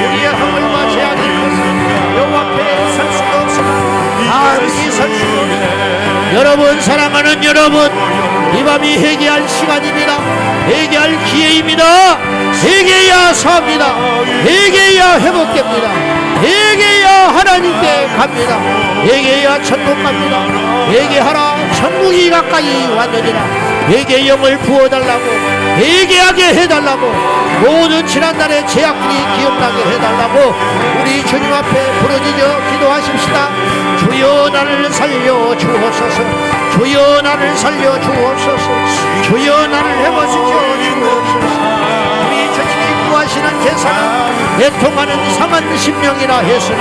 우리의 허물과 죄악이 없습니다. 여호와 앞에 설 수도 없습니다. 아름이 설 수도 없습니다. 여러분 사랑하는 여러분 이 밤이 회개할 시간입니다. 회개할 기회입니다. 회개야 삽니다. 회개야 회복됩니다. 회개야 하나님께 갑니다. 회개야 천국 갑니다. 회개하라 천국이 가까이 왔느니라. 회개의 영을 부어달라고 회개하게 해달라고 모든 지난날의 죄악들이 기억나게 해달라고 우리 주님 앞에 부르짖어 기도하십시다. 주여 나를 살려 주옵소서. 주여 나를 살려 주옵소서. 주여 나를 회복시켜 주옵소서. 하시는 제사는 애통하는 삼한 심령이라 했으니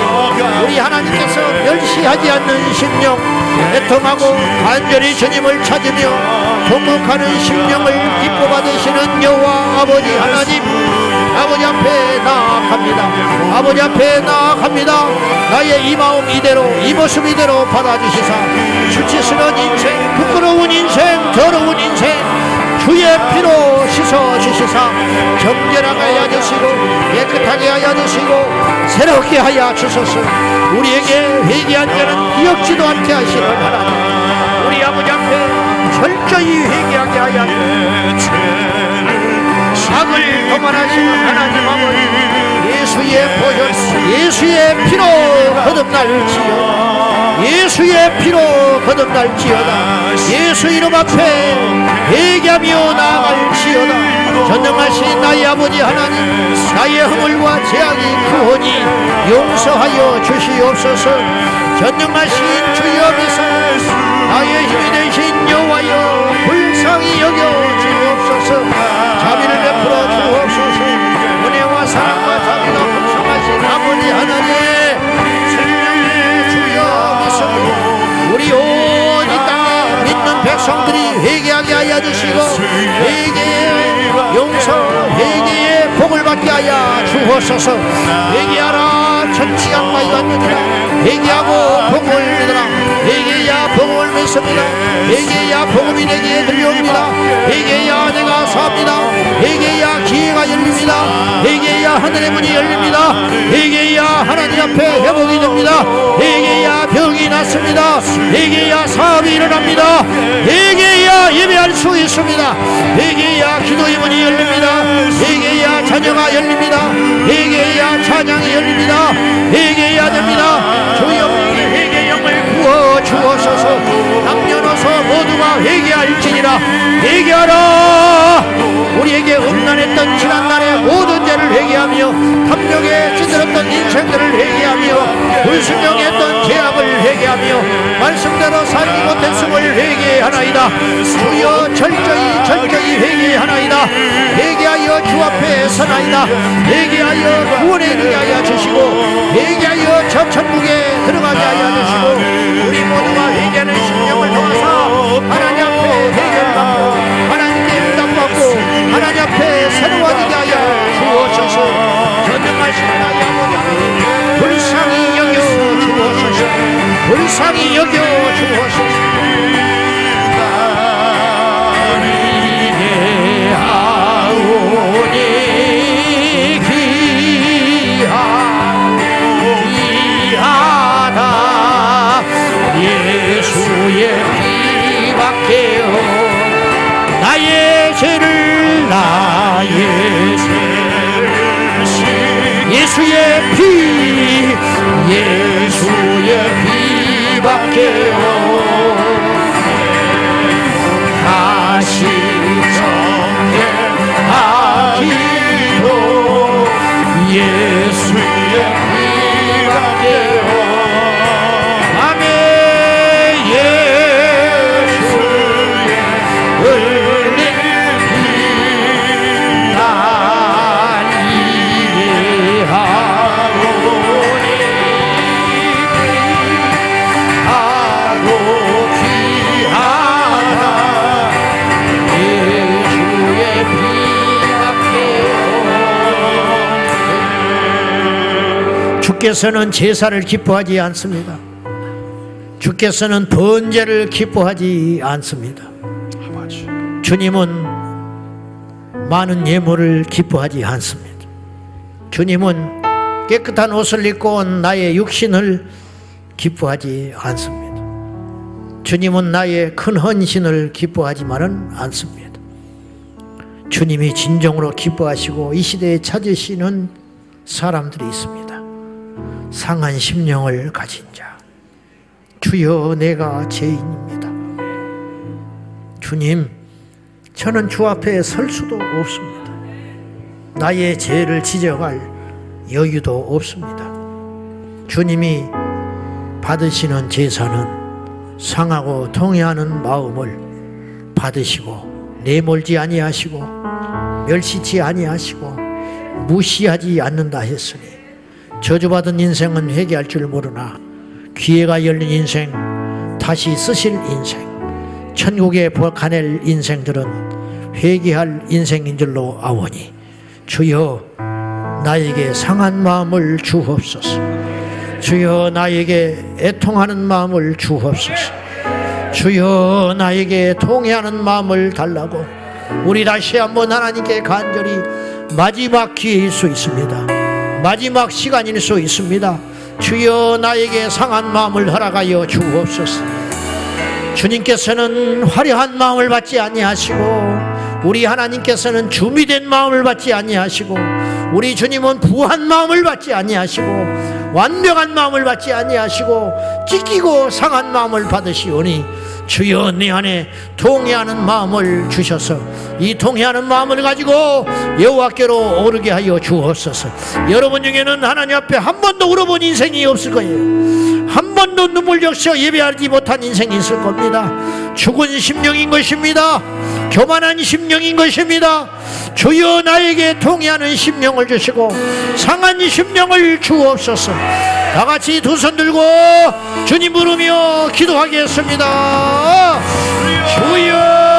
우리 하나님께서 멸시하지 않는 심령 애통하고 간절히 주님을 찾으며 동복하는 심령을 기뻐 받으시는 여호와 아버지 하나님 아버지 앞에 나아갑니다. 아버지 앞에 나아갑니다. 나의 이 마음 이대로, 이 모습 이대로 받아주시사 수치스러운 인생, 부끄러운 인생, 더러운 인생 주의 피로 씻어주시사 정결하게 하여 주시고 깨끗하게 하여 주시고 새롭게 하여 주소서. 우리에게 회개한 자는 기억지도 않게 하시는 하나님, 우리 아버지 앞에 철저히 회개하게 하여 주시고 악을 도만하시는 하나님 아버지, 예수의 보혈, 예수의 피로 거듭날지요, 예수의 피로 거듭날지어다. 예수 이름 앞에 회개하며 나아갈지어다. 전능하신 나의 아버지 하나님, 나의 허물과 죄악이 구원이 용서하여 주시옵소서. 전능하신 주여께서 나의 힘이 되신 여호와여 불쌍히 여겨 주옵소서. 자비를 베풀어 주옵소서. 은혜와 사랑과 자비가 풍성하신 아버지 하나님, 우리 온 이 땅에 믿는 백성들이 회개하게 하여 주시고 회개의 용서, 회개의 복을 받게 하여 주옵소서. 회개하라 천치 악마 이간이더라, 회개하고 복을 믿으라, 회개야 복을 믿습니다, 회개야 복음이 내게 들려옵니다, 회개야 내가 삽니다, 회개야 기회가 열립니다, 회개야 하늘의 문이 열립니다, 회개야 하나님 앞에 회복이 됩니다, 회개야 병이 낫습니다, 회개야 사업이 일어납니다, 회개야 예배할 수 있습니다, 회개야 기도의 문이 열립니다, 회개야 자녀가 열립니다, 회개야 찬양이 열립니다, 회개야 됩니다. 주여 회개 영을 부어 주옵소서. 남녀노소 모두가 회개할지니라. 회개하라. 우리에게 음란했던 지난날의 모든 죄를 회개하며 탐욕에 찌들었던 인생들을 회개하며 불순종했던 죄악을 회개하며 말씀대로 살지 못했음을 회개하나이다. 주여 철저히 철저히 회개하나이다. 회개하여 주 앞에 서나이다. 회개하여 구원에 들게 하여 주시고 회개하여 저 천국에 들어가게 하여 주시고 우리 모두가 회개하는 심령을 통해서 하나님 앞에 회개를 받고 하나님께 응답받고 하나님 앞에 새로워지게 하여 주옵소서. 전능하신 나의 아버지 불쌍히 여겨 주옵소서. 불쌍히 여겨 주옵소서. 주의 피밖에 없 나의 죄를 나의 죄를 씻 예수의 피 예수의 피밖에 없 다시 정결하기로 예수의 피밖에 없 주께서는 제사를 기뻐하지 않습니다. 주께서는 번제를 기뻐하지 않습니다. 주님은 많은 예물을 기뻐하지 않습니다. 주님은 깨끗한 옷을 입고 온 나의 육신을 기뻐하지 않습니다. 주님은 나의 큰 헌신을 기뻐하지만은 않습니다. 주님이 진정으로 기뻐하시고 이 시대에 찾으시는 사람들이 있습니다. 상한 심령을 가진 자, 주여 내가 죄인입니다. 주님, 저는 주 앞에 설 수도 없습니다. 나의 죄를 지적할 여유도 없습니다. 주님이 받으시는 제사는 상하고 통회하는 마음을 받으시고 내몰지 아니하시고 멸시치 아니하시고 무시하지 않는다 했으니 저주받은 인생은 회개할 줄 모르나 기회가 열린 인생, 다시 쓰실 인생, 천국에 가낼 인생들은 회개할 인생인 줄로 아오니 주여 나에게 상한 마음을 주옵소서. 주여 나에게 애통하는 마음을 주옵소서. 주여 나에게 통회하는 마음을 달라고 우리 다시 한번 하나님께 간절히, 마지막 기회일 수 있습니다. 마지막 시간일 수 있습니다. 주여 나에게 상한 마음을 허락하여 주옵소서. 주님께서는 화려한 마음을 받지 아니하시고 우리 하나님께서는 준비된 마음을 받지 아니하시고 우리 주님은 부한 마음을 받지 아니하시고 완벽한 마음을 받지 아니하시고 찢기고 상한 마음을 받으시오니 주여 내 안에 통회하는 마음을 주셔서 이 통회하는 마음을 가지고 여호와께로 오르게 하여 주옵소서. 여러분 중에는 하나님 앞에 한 번도 울어본 인생이 없을 거예요. 한 번도 눈물 적셔 예배하지 못한 인생이 있을 겁니다. 죽은 심령인 것입니다. 교만한 심령인 것입니다. 주여 나에게 통회하는 심령을 주시고 상한 심령을 주옵소서. 다 같이 두 손 들고 주님 부르며 기도하겠습니다. 주여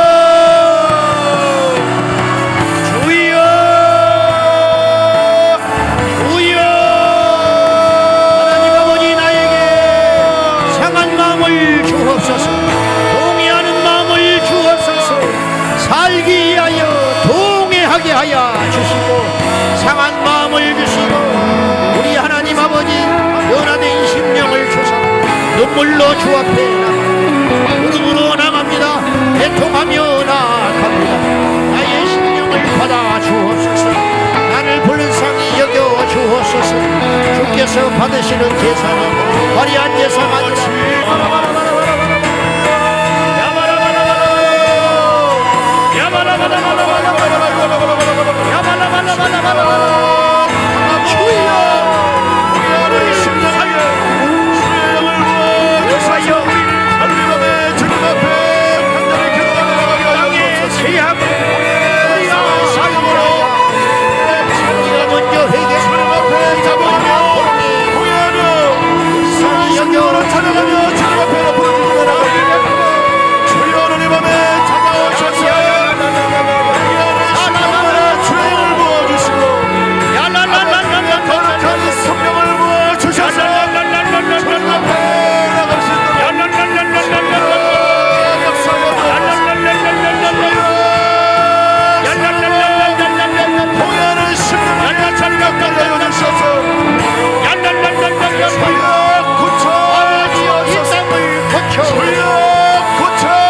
하여 주시고 상한 마음을 주시고 우리 하나님 아버지 연화된 심령을 주사 눈물로 주 앞에 나갑니다. 무릎으로 나갑니다. 애통하며 나갑니다. 나의 심령을 받아 주옵소서. 나를 불쌍히 여겨 주옵소서. 주께서 받으시는 제사는 화려한 제사가 아니라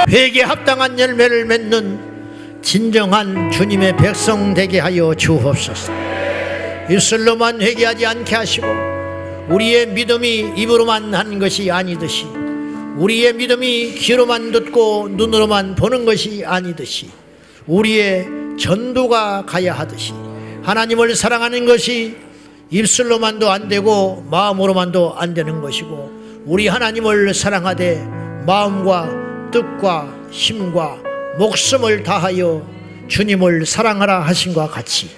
회개에 합당한 열매를 맺는 진정한 주님의 백성 되게 하여 주옵소서. 입술로만 회개하지 않게 하시고 우리의 믿음이 입으로만 하는 것이 아니듯이 우리의 믿음이 귀로만 듣고 눈으로만 보는 것이 아니듯이 우리의 전도가 가야 하듯이 하나님을 사랑하는 것이 입술로만도 안 되고 마음으로만도 안 되는 것이고 우리 하나님을 사랑하되 마음과 뜻과 힘과 목숨을 다하여 주님을 사랑하라 하신과 같이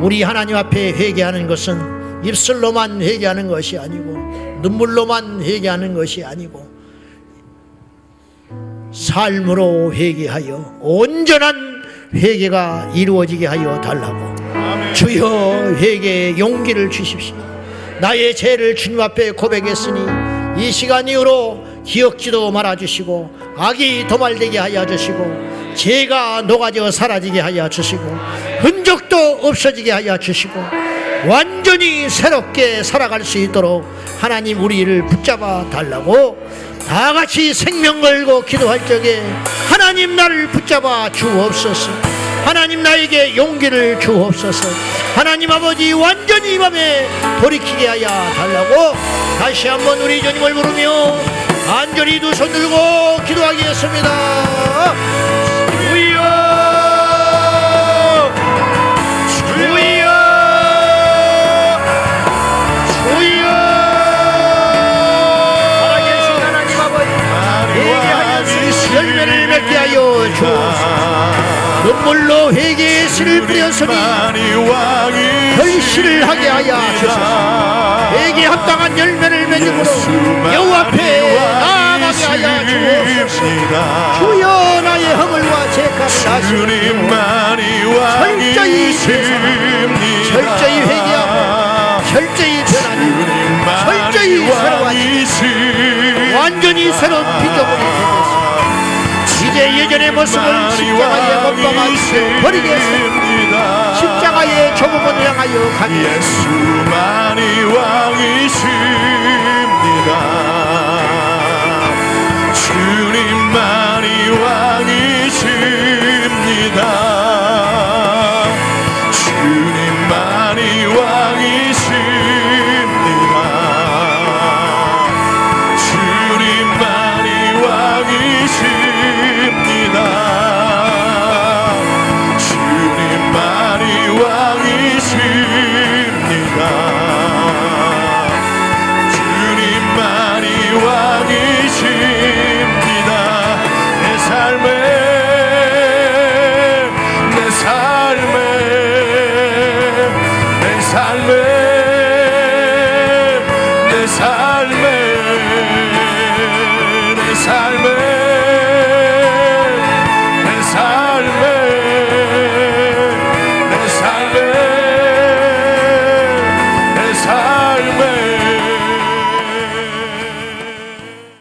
우리 하나님 앞에 회개하는 것은 입술로만 회개하는 것이 아니고 눈물로만 회개하는 것이 아니고 삶으로 회개하여 온전한 회개가 이루어지게 하여 달라고. 아멘. 주여 회개의 용기를 주십시오. 나의 죄를 주님 앞에 고백했으니 이 시간 이후로 기억지도 말아주시고 악이 도말되게 하여 주시고 죄가 녹아져 사라지게 하여 주시고 흔적도 없어지게 하여 주시고 완전히 새롭게 살아갈 수 있도록 하나님 우리를 붙잡아 달라고. 다 같이 생명 걸고 기도할 적에 하나님 나를 붙잡아 주옵소서. 하나님 나에게 용기를 주옵소서. 하나님 아버지 완전히 이 맘에 돌이키게 하여 달라고. 다시 한번 우리 주님을 부르며 간절히 두 손 들고 기도하겠습니다. 주여 주여 주여 살아계신 하나님 아버지 회개하여 열매를 맺게 하여 주옵소서. 눈물로 회개의 씨를 뿌렸으니 결실을 하게 하여 주옵소서. 회개에 합당한 열매를 맺음으로 여호와 앞에 나아가게 하여 주옵소서. 주여 나의 허물과 죄값을 주님만이 왕이십니다. 철저히 회개하고 철저히 변하고 철저히 새로워지고 완전히 새로운 피조물이 되었습니다. 이제 예전의 모습을 십자가에 못 박아 버리겠습니다. 십자가의 조국을 향하여 가겠습니다. 예수만이 왕이십니다. 주님만이 왕이십니다. 삶에 내 삶에